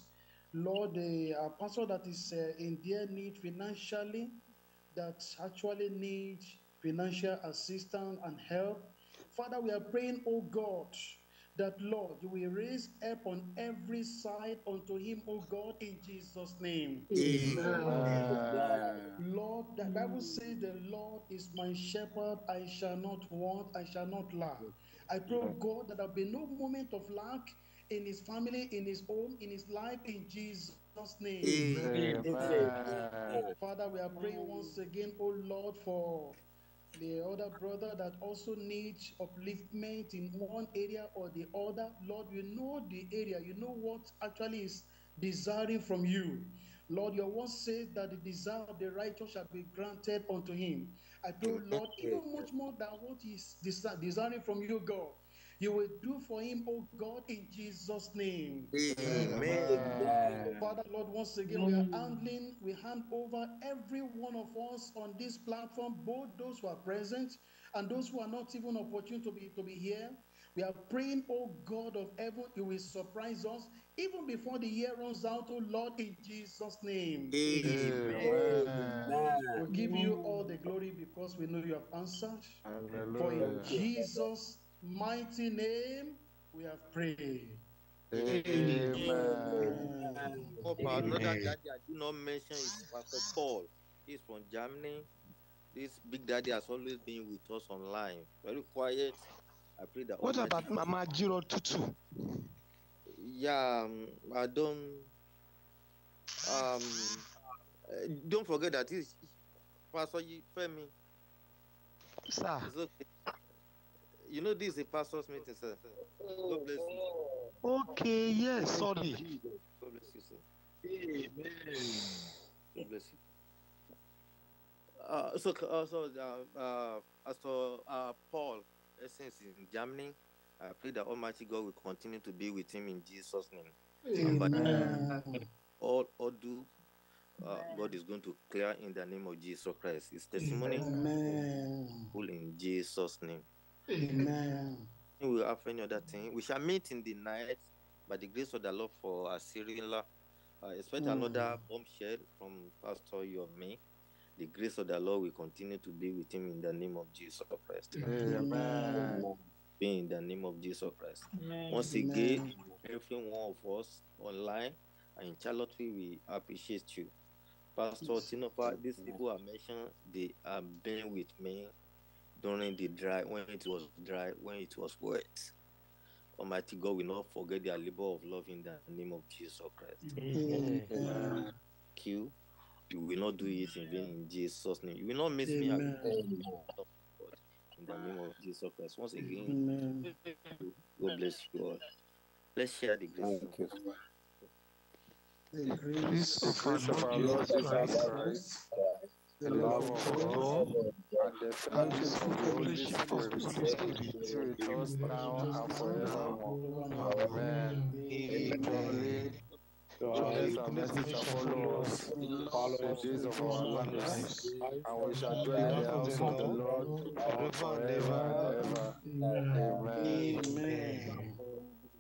Lord, the uh, pastor that is uh, in their need financially, that actually needs financial assistance and help. Father, we are praying, oh God, that, Lord, you will raise up on every side unto him, oh God, in Jesus' name. Amen. Lord, the Bible says the Lord is my shepherd, I shall not want, I shall not lack. I pray, oh God, that there will be no moment of lack in his family, in his home, in his life, in Jesus' name. Amen. Amen. Father, we are praying once again, oh Lord, for the other brother that also needs upliftment in one area or the other. Lord, you know the area. You know what actually is desiring from you. Lord, your word says that the desire of the righteous shall be granted unto him. I pray, Lord, even much more than what is desiring from you, God, you will do for him, oh God, in Jesus' name. Amen. Father, Lord, once again, we are handling, we hand over every one of us on this platform, both those who are present and those who are not even opportune to be, to be here. We are praying, oh God of heaven, you will surprise us even before the year runs out, oh Lord, in Jesus' name. Amen. Amen. We we'll give you all the glory because we know you have answered. Hallelujah. For in Jesus' mighty name we have prayed. Amen. Amen. Our brother that I do not mention is Pastor Paul. He's from Germany. This big daddy has always been with us online. Very quiet. I pray that. What about Mama Jiro Tutu? Yeah, um, I don't. Um, don't forget that is Pastor Femi. Sir. It's okay. You know, this is a pastor's meeting, sir. God bless you. Okay, yes, sorry. God bless you, sir. Amen. God bless you. Uh, so, uh, so uh, uh, as to uh, Paul, essence in Germany, I pray that Almighty God will continue to be with him in Jesus' name. Amen. But all, all do, uh, God is going to clear in the name of Jesus Christ. His testimony full in Jesus' name. Amen. We will have any other thing. We shall meet in the night by the grace of the Lord for a serial. Uh, expect mm. another bombshell from Pastor Yomi. The grace of the Lord will continue to be with him in the name of Jesus Christ. Amen. Amen. Be in the name of Jesus Christ. Amen. Once again, every one of us online and in Charlottesville, we appreciate you. Pastor yes. Tinopa, these people I mentioned, they have been with me during the dry, when it was dry, when it was wet. Almighty God will not forget their labor of love in the name of Jesus Christ. Amen. Amen. Thank you. You will not do it in vain in Jesus' name. You will not miss me out of God in the name of Jesus Christ. Once again, Amen. God bless you all. Let's share the grace. Thank you. The grace of our Lord Jesus Christ, the love of God, and the fellowship of the Holy Spirit be with us now and forevermore. Amen. Amen. God's mercy shall follow us all the days of our lives, and we shall dwell in the house of the Lord forever and ever. Amen. Amen.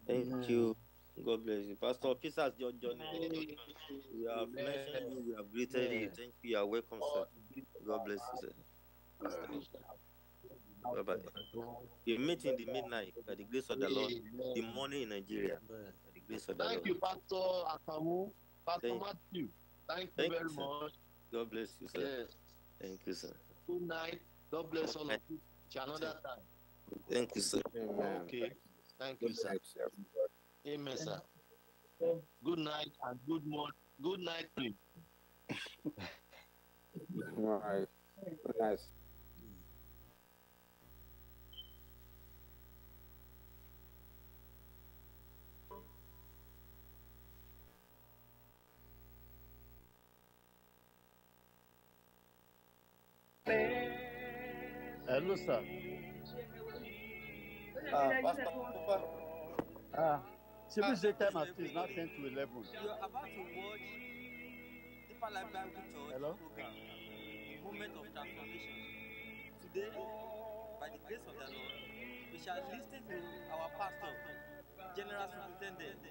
Thank you. God bless you. Pastor Peter has joined. We have mentioned you. We have greeted you. Thank you. You are welcome, sir. God bless you, sir. Bye bye. We meet in the midnight by the grace of the Lord. The morning in Nigeria. By the grace of the Lord. Thank you, Pastor Akanmu. Pastor Matthew. Thank you very much. God bless you, sir. Thank you, sir. Good night. God bless all of you. Another time. Thank you, sir. Okay. Thank you, sir. Amen, sir. Good night and good morning. Good night, please. All right. Nice. Hello, sir. Uh, Pastor Cooper. Ah. Civilization time at is not ten to eleven. You are about to watch Deeperlife Bible Church program, Moment of Transformation. Today, by the grace of the Lord, we shall listen to our pastor, General Superintendent,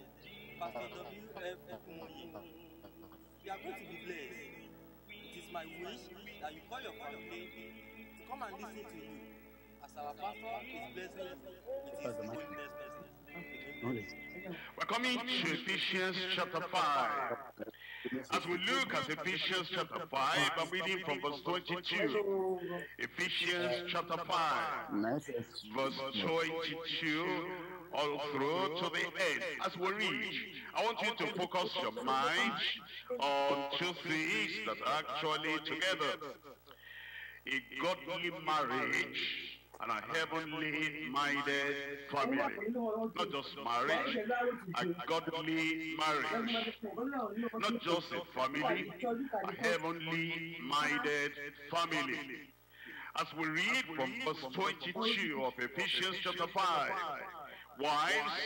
Pastor W F Kumuyi. You are going to be blessed. It is my wish that you call your family to come and listen to you. As our pastor is blessing us with his holiness message. We're coming to Ephesians chapter five. As we look at Ephesians chapter five, I'm reading from verse twenty-two. Ephesians chapter five, verse twenty-two, all through to the end. As we read, I want you to focus your mind on two things that are actually together. A godly marriage and a heavenly-minded family. Not just marriage, a godly marriage. Not just a family, a heavenly-minded family. As we read from verse twenty-two of Ephesians chapter five, wives,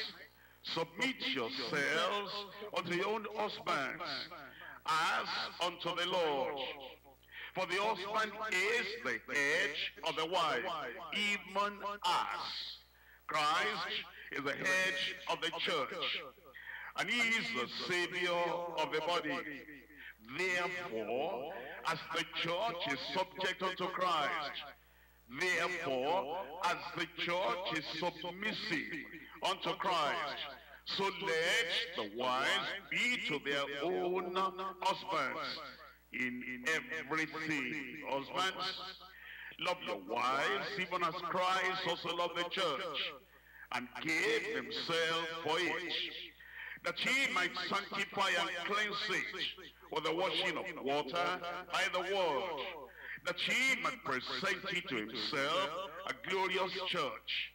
submit yourselves unto your own husbands, as unto the Lord. For the husband is the head of the wife, even as Christ is the head of the church, and he is the Savior of the body. Therefore, as the church is subject unto Christ, therefore, as the church is submissive unto Christ, so let the wives be to their own husbands. In, in everything, everything. Husbands, love your wives, even as Christ also loved the church, and gave himself for it, that he might sanctify and cleanse it with the washing of water by the word, that he might present it to himself a glorious church,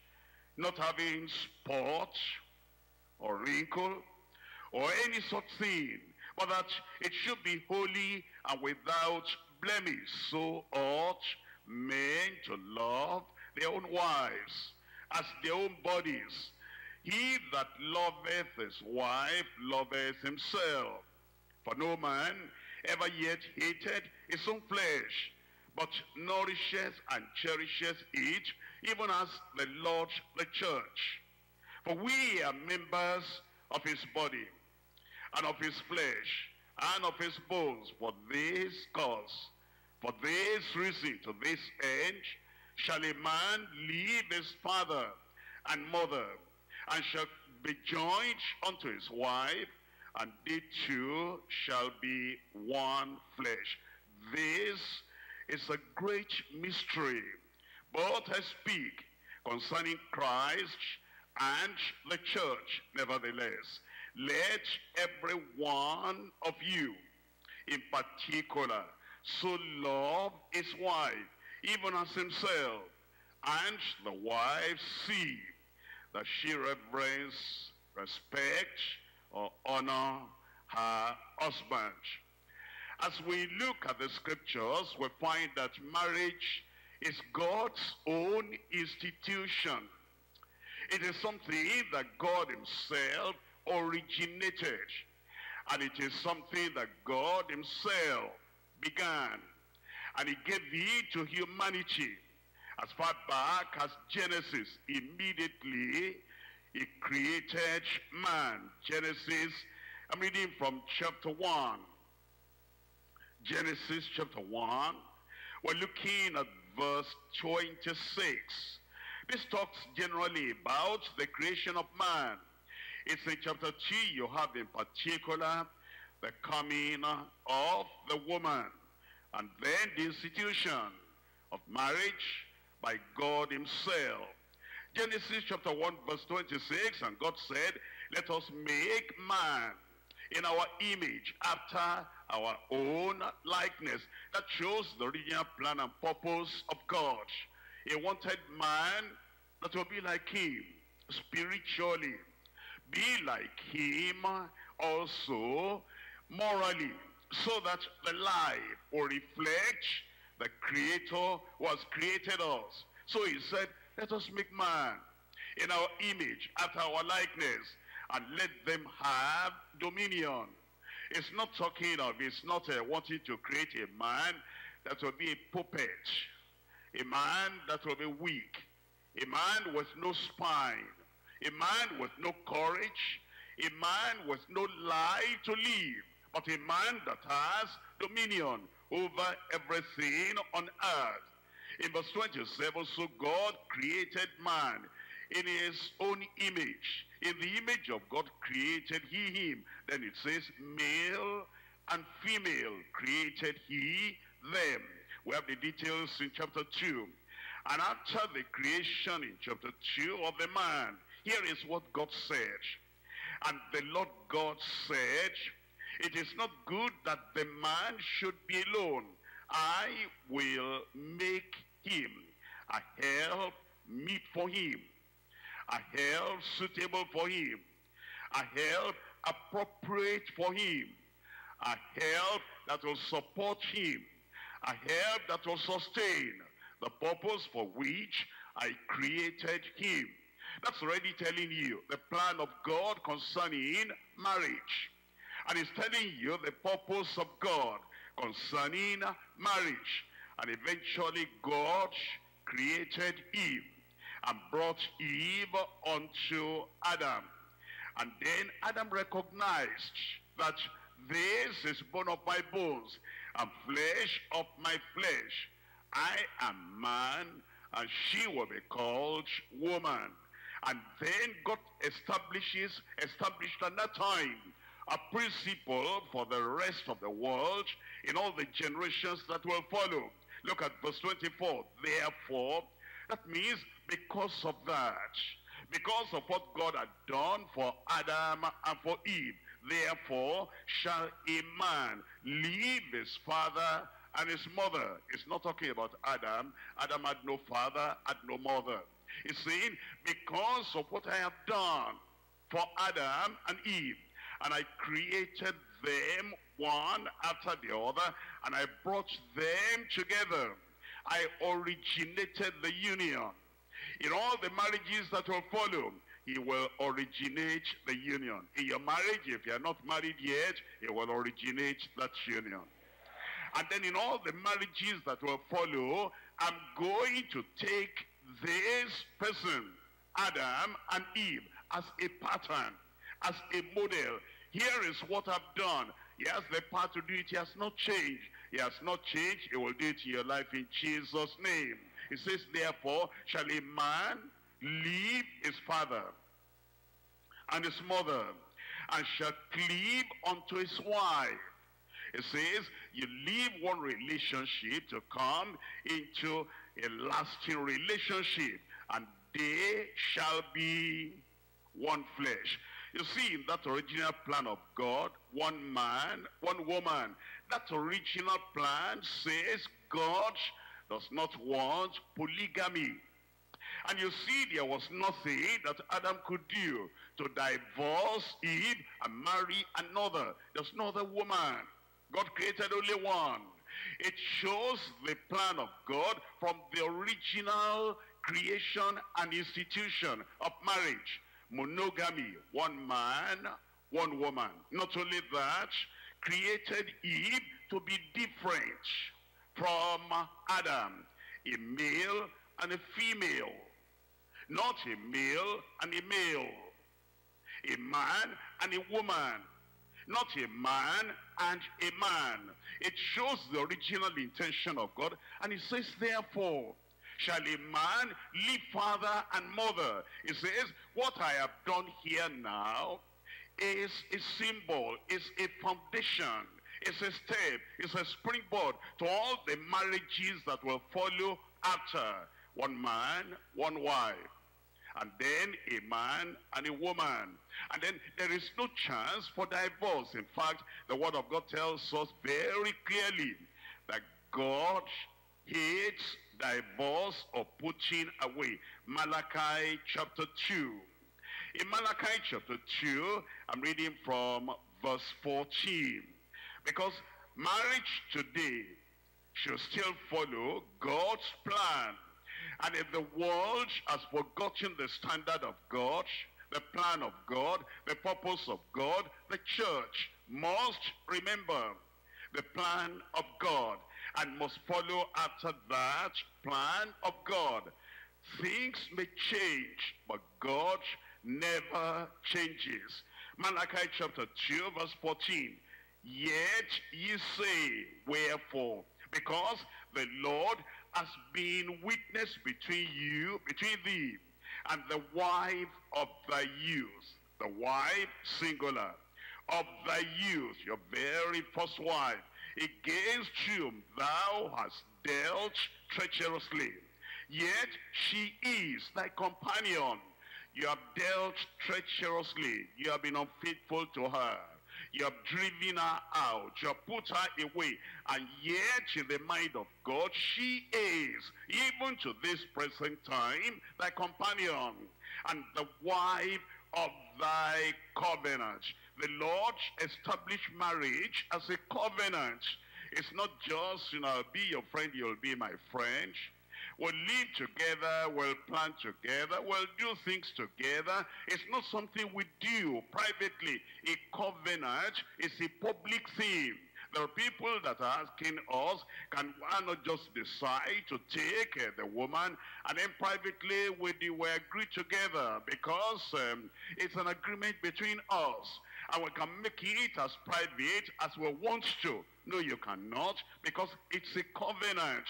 not having spot or wrinkle or any such thing, but that it should be holy and without blemish. So ought men to love their own wives as their own bodies. He that loveth his wife loveth himself. For no man ever yet hated his own flesh, but nourishes and cherishes it, even as the Lord the church. For we are members of his body, and of his flesh, and of his bones. For this cause, for this reason, to this end, shall a man leave his father and mother, and shall be joined unto his wife, and they two shall be one flesh. This is a great mystery, but I speak concerning Christ and the church. Nevertheless, let every one of you in particular. So loved his wife, even as himself. And the wife see that she reverence, respect, or honor her husband. As we look at the scriptures, we find that marriage is God's own institution. It is something that God himself originated. And it is something that God himself began. And he gave it to humanity. As far back as Genesis, immediately he created man. Genesis, I'm reading from chapter one. Genesis chapter one. We're looking at verse twenty-six. This talks generally about the creation of man. It's in chapter two you have in particular the coming of the woman, and then the institution of marriage by God himself. Genesis chapter one verse twenty-six, and God said, let us make man in our image, after our own likeness. That shows the original plan and purpose of God. He wanted man that will be like him spiritually, be like him also morally, so that the life will reflect the Creator who has created us. So he said, let us make man in our image, after our likeness, and let them have dominion. It's not talking of, it's not uh, wanting to create a man that will be a puppet, a man that will be weak, a man with no spine, a man with no courage, a man with no life to live, but a man that has dominion over everything on earth. In verse twenty-seven, so God created man in his own image. In the image of God created he him. Then it says, male and female created he them. We have the details in chapter two. And after the creation in chapter two of the man, here is what God said. And the Lord God said, it is not good that the man should be alone. I will make him a help meet for him, a help suitable for him, a help appropriate for him, a help that will support him, a help that will sustain the purpose for which I created him. That's already telling you the plan of God concerning marriage. And it's telling you the purpose of God concerning marriage. And eventually God created Eve and brought Eve unto Adam. And then Adam recognized that this is bone of my bones and flesh of my flesh. I am man, and she will be called woman. And then God establishes, established at that time, a principle for the rest of the world in all the generations that will follow. Look at verse twenty-four. Therefore, that means because of that, because of what God had done for Adam and for Eve, therefore shall a man leave his father and his mother. It's not talking about Adam. Adam had no father, had no mother. It's saying, because of what I have done for Adam and Eve, and I created them one after the other, and I brought them together. I originated the union. In all the marriages that will follow, he will originate the union. In your marriage, if you are not married yet, he will originate that union. And then in all the marriages that will follow, I'm going to take this person, Adam and Eve, as a pattern, as a model. Here is what I've done. He has the power to do it. He has not changed. He has not changed. He will do it in your life in Jesus' name. It says, therefore, shall a man leave his father and his mother, and shall cleave unto his wife. It says, you leave one relationship to come into a lasting relationship, and they shall be one flesh. You see, in that original plan of God, one man, one woman. That original plan says God does not want polygamy. And you see, there was nothing that Adam could do to divorce Eve and marry another. There's no other woman. God created only one. It shows the plan of God from the original creation and institution of marriage. Monogamy, one man, one woman. Not only that, created Eve to be different from Adam, a male and a female, not a male and a male, a man and a woman, not a man and a man. It shows the original intention of God, and it says, therefore, shall a man leave father and mother? It says, what I have done here now is a symbol, is a foundation, is a step, is a springboard to all the marriages that will follow after. One man, one wife, and then a man and a woman. And then there is no chance for divorce. In fact, the Word of God tells us very clearly that God hates divorce or putting away. Malachi chapter two. In Malachi chapter two, I'm reading from verse fourteen. Because marriage today should still follow God's plan. And if the world has forgotten the standard of God, the plan of God, the purpose of God, the church must remember the plan of God and must follow after that plan of God. Things may change, but God never changes. Malachi chapter two, verse fourteen. Yet ye say, wherefore? Because the Lord has been witness between you, between thee, and the wife of thy youth. The wife, singular, of thy youth, your very first wife, against whom thou hast dealt treacherously. Yet she is thy companion. You have dealt treacherously. You have been unfaithful to her. You have driven her out. You have put her away. And yet, in the mind of God, she is, even to this present time, thy companion and the wife of thy covenant. The Lord established marriage as a covenant. It's not just, you know, I'll be your friend, you'll be my friend. We'll live together, we'll plan together, we'll do things together. It's not something we do privately. A covenant is a public thing. There are people that are asking us, can one not just decide to take uh, the woman and then privately we, we agree together, because um, it's an agreement between us. And we can make it as private as we want to. No, you cannot, because it's a covenant.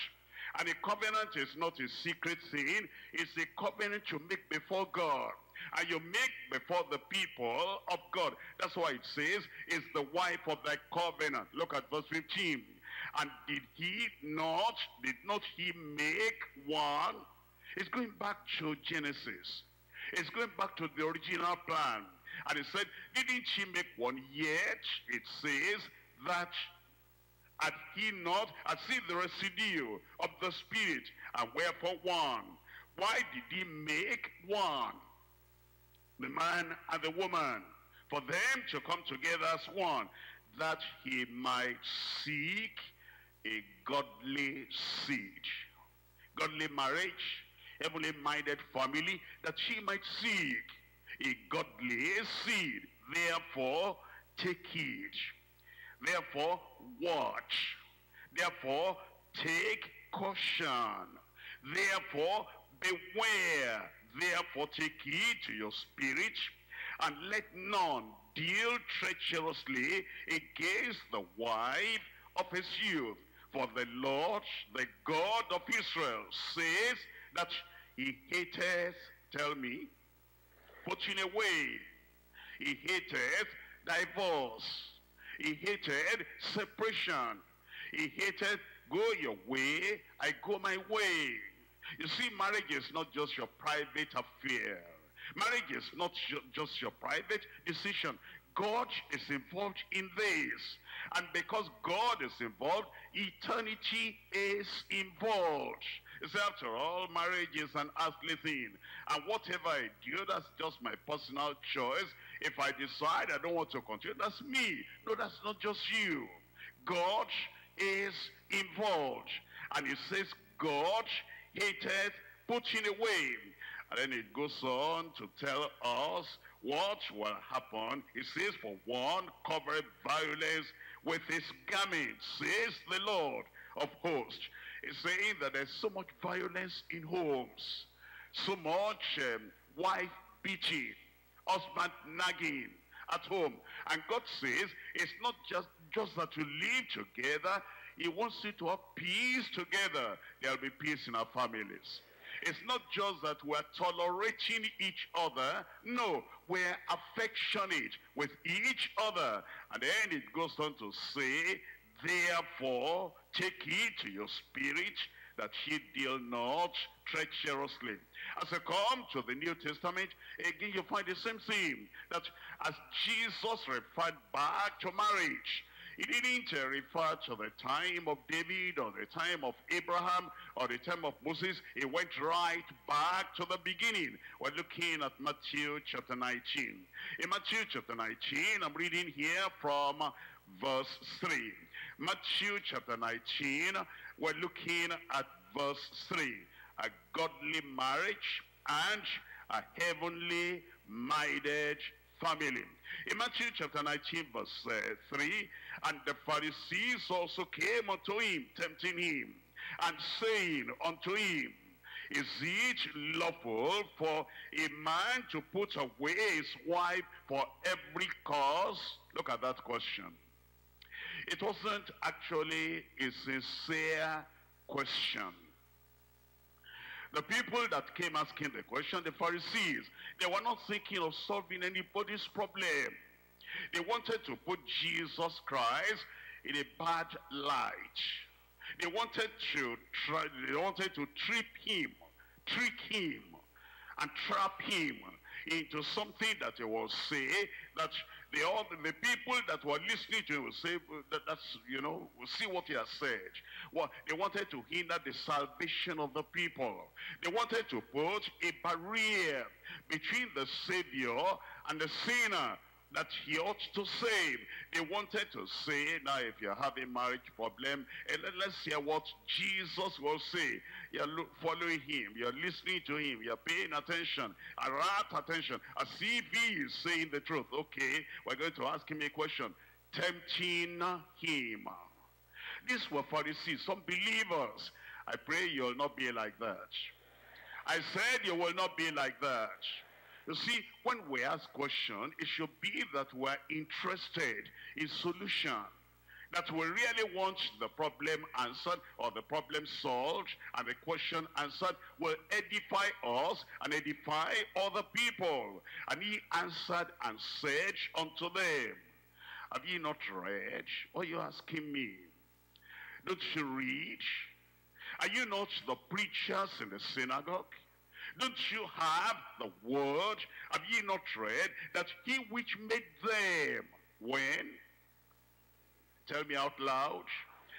And a covenant is not a secret thing. It's a covenant you make before God. And you make before the people of God. That's why it says, it's the wife of thy covenant. Look at verse fifteen. And did he not, did not he make one? It's going back to Genesis. It's going back to the original plan. And it said, didn't he make one? Yet it says that had he not, had seen the residue of the Spirit, and wherefore one. Why did he make one? The man and the woman, for them to come together as one, that he might seek a godly seed. Godly marriage, heavenly-minded family, that she might seek a godly seed. Therefore, take heed. Therefore, watch. Therefore, take caution. Therefore, beware. Therefore, take heed to your spirit, and let none deal treacherously against the wife of his youth. For the Lord, the God of Israel, says that he hateth, tell me, putting away. He hateth divorce. He hated separation. He hated, go your way, I go my way. You see, marriage is not just your private affair. Marriage is not just your private decision. God is involved in this. And because God is involved, eternity is involved. See, after all, marriage is an earthly thing. And whatever I do, that's just my personal choice. If I decide I don't want to continue, that's me. No, that's not just you. God is involved. And it says, God hated putting away. And then it goes on to tell us what will happen. It says, for one covereth violence with his garment, says the Lord of hosts. It's saying that there's so much violence in homes, so much um, wife beating, husband nagging at home. And God says, it's not just, just that we live together. He wants you to have peace together. There'll be peace in our families. It's not just that we're tolerating each other. No, we're affectionate with each other. And then it goes on to say, therefore, take heed to your spirit, that ye deal not treacherously. As I come to the New Testament, again you find the same thing, that as Jesus referred back to marriage, he didn't uh, refer to the time of David or the time of Abraham or the time of Moses. He went right back to the beginning. We're looking at Matthew chapter nineteen. In Matthew chapter nineteen, I'm reading here from verse three. Matthew chapter nineteen, we're looking at verse three. A godly marriage and a heavenly-minded family. In Matthew chapter nineteen, verse uh, three, and the Pharisees also came unto him, tempting him, and saying unto him, is it lawful for a man to put away his wife for every cause? Look at that question. It wasn't actually a sincere question. The people that came asking the question, the Pharisees, they were not thinking of solving anybody's problem. They wanted to put Jesus Christ in a bad light. They wanted to try, they wanted to trip him, trick him, and trap him into something that he will say that the, all the, the people that were listening to him will say, that, that's, you know, we'll see what he has said. Well, they wanted to hinder the salvation of the people. They wanted to put a barrier between the Savior and the sinner that he ought to save. They wanted to say, now if you have a marriage problem, and let's hear what Jesus will say. You're following him, you're listening to him, you're paying attention, a right attention, as if he is saying the truth. Okay, we're going to ask him a question. Tempting him. These were Pharisees, some believers. I pray you'll not be like that. I said you will not be like that. You see, when we ask questions, it should be that we're interested in solution, that we really want the problem answered or the problem solved, and the question answered will edify us and edify other people. And he answered and said unto them, have ye not read? What are you asking me? Don't you read? Are you not the preachers in the synagogue? Don't you have the word? Have ye not read that he which made them, when? Tell me out loud.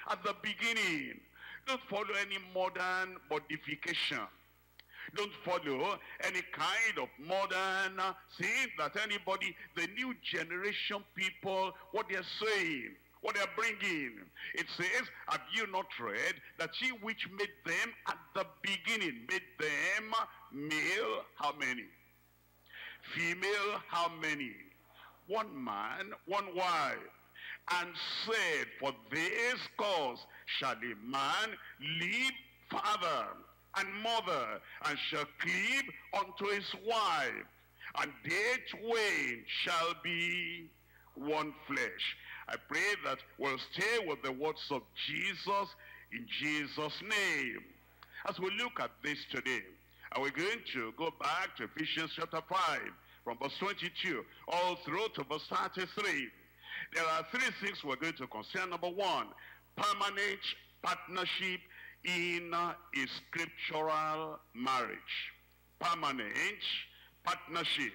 At the beginning. Don't follow any modern modification. Don't follow any kind of modern thing that anybody, the new generation people, what they're saying, what they're bringing. It says, have you not read that he which made them at the beginning, made them male, how many? Female, how many? One man, one wife. And said, for this cause shall a man leave father and mother, and shall cleave unto his wife, and they twain shall be one flesh. I pray that we'll stay with the words of Jesus in Jesus' name. As we look at this today, and we're going to go back to Ephesians chapter five, from verse twenty-two, all through to verse thirty-three. There are three things we're going to consider. Number one, permanent partnership in a scriptural marriage. Permanent partnership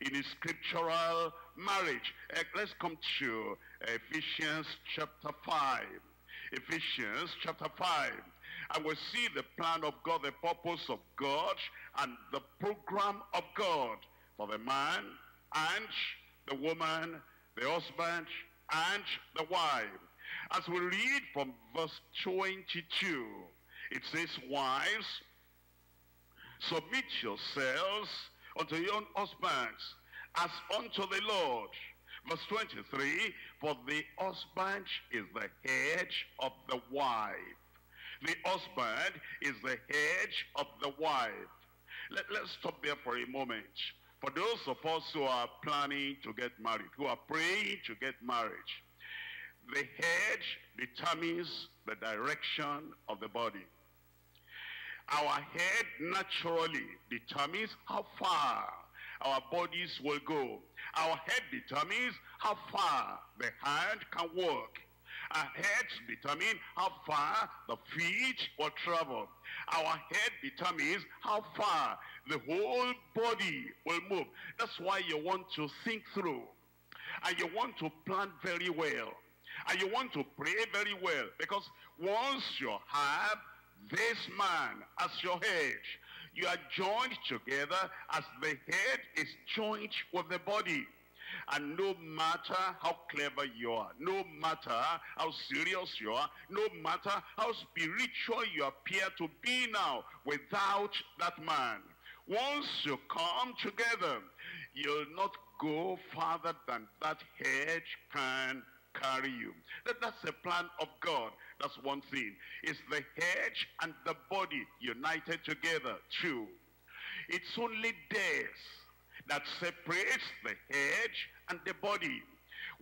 in a scriptural marriage. Uh, let's come to Ephesians chapter five. Ephesians chapter five. And we'll see the plan of God, the purpose of God, and the program of God for the man and the woman, the husband and the wife. As we read from verse twenty-two, it says, wives, submit yourselves unto your own husbands, as unto the Lord. Verse twenty-three, for the husband is the head of the wife. The husband is the head of the wife. Let, let's stop there for a moment. For those of us who are planning to get married, who are praying to get married, the head determines the direction of the body. Our head naturally determines how far our bodies will go. Our head determines how far the hand can walk. Our heads determine how far the feet will travel. Our head determines how far the whole body will move. That's why you want to think through, and you want to plan very well, and you want to pray very well, because once you have this man as your head, you are joined together as the head is joined with the body. And no matter how clever you are, no matter how serious you are, no matter how spiritual you appear to be now, without that man, once you come together, you'll not go farther than that head can carry you. That, that's the plan of God. That's one thing. It's the head and the body united together. Two, it's only death that separates the head and the body.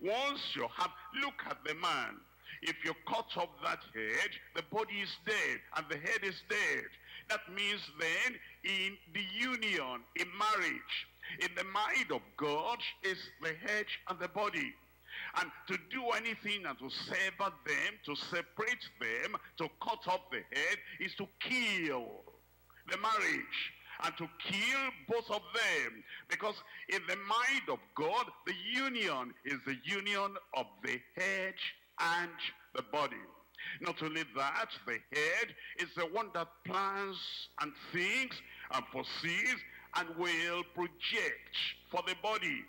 Once you have, look at the man. If you cut off that head, the body is dead and the head is dead. That means then in the union, in marriage, in the mind of God is the head and the body. And to do anything and to sever them, to separate them, to cut off the head is to kill the marriage, and to kill both of them. Because in the mind of God, the union is the union of the head and the body. Not only that, the head is the one that plans and thinks and foresees and will project for the body.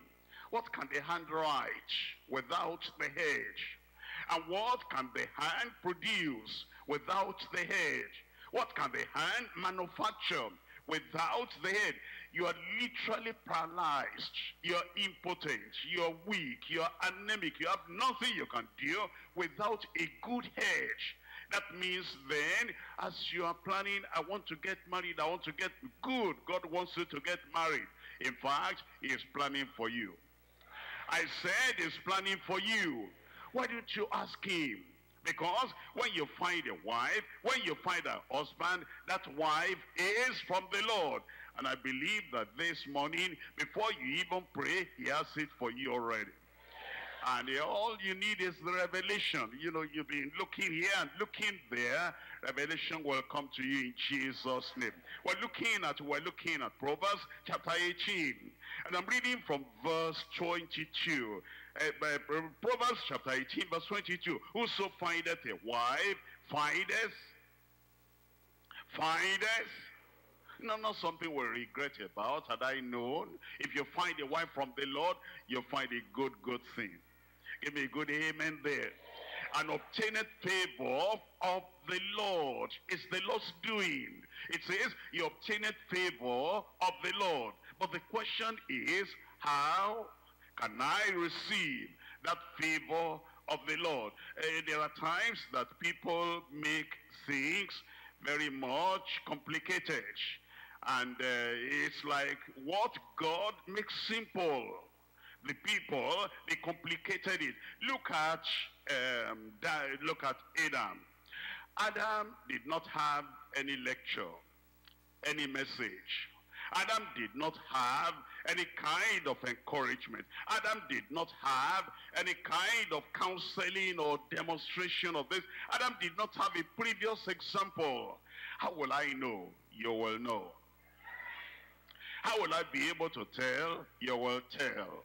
What can the hand write without the head? And what can the hand produce without the head? What can the hand manufacture without the head? You are literally paralyzed. You are impotent. You are weak. You are anemic. You have nothing you can do without a good head. That means then, as you are planning, I want to get married, I want to get good. God wants you to get married. In fact, He is planning for you. I said He's planning for you. Why don't you ask Him? Because when you find a wife, when you find a husband, that wife is from the Lord. And I believe that this morning, before you even pray, He has it for you already. And all you need is the revelation. You know, you've been looking here and looking there. Revelation will come to you in Jesus' name. We're looking at, we're looking at Proverbs chapter eighteen. And I'm reading from verse twenty-two. Uh, Proverbs chapter eighteen, verse twenty-two. Whoso findeth a wife, findeth, findeth. No, not something we'll regret about, had I known. If you find a wife from the Lord, you'll find a good, good thing. Give me a good amen there. And obtaineth favor of the Lord. It's the Lord's doing. It says, you obtaineth favor of the Lord. But the question is, how can I receive that favor of the Lord? Uh, there are times that people make things very much complicated. And uh, it's like what God makes simple, the people, they complicated it. Look at um, look at Adam. Adam did not have any lecture, any message. Adam did not have any kind of encouragement. Adam did not have any kind of counseling or demonstration of this. Adam did not have a previous example. How will I know? You will know. How will I be able to tell? You will tell.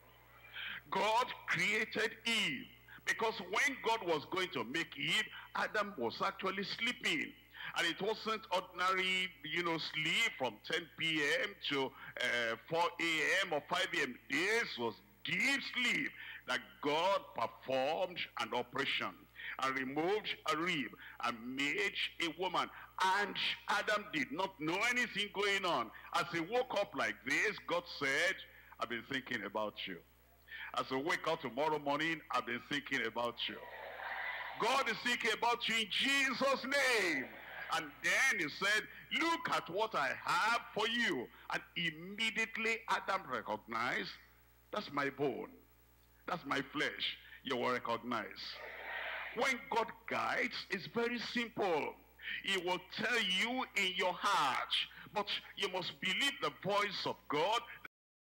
God created Eve, because when God was going to make Eve, Adam was actually sleeping. And it wasn't ordinary, you know, sleep from ten p m to uh, four a m or five a m This was deep sleep that God performed an operation and removed a rib and made a woman. And Adam did not know anything going on. As he woke up like this, God said, I've been thinking about you. As I wake up tomorrow morning, I've been thinking about you. God is thinking about you in Jesus' name. And then he said, look at what I have for you. And immediately Adam recognized, that's my bone, that's my flesh. You will recognize. When God guides, it's very simple. He will tell you in your heart, but you must believe the voice of God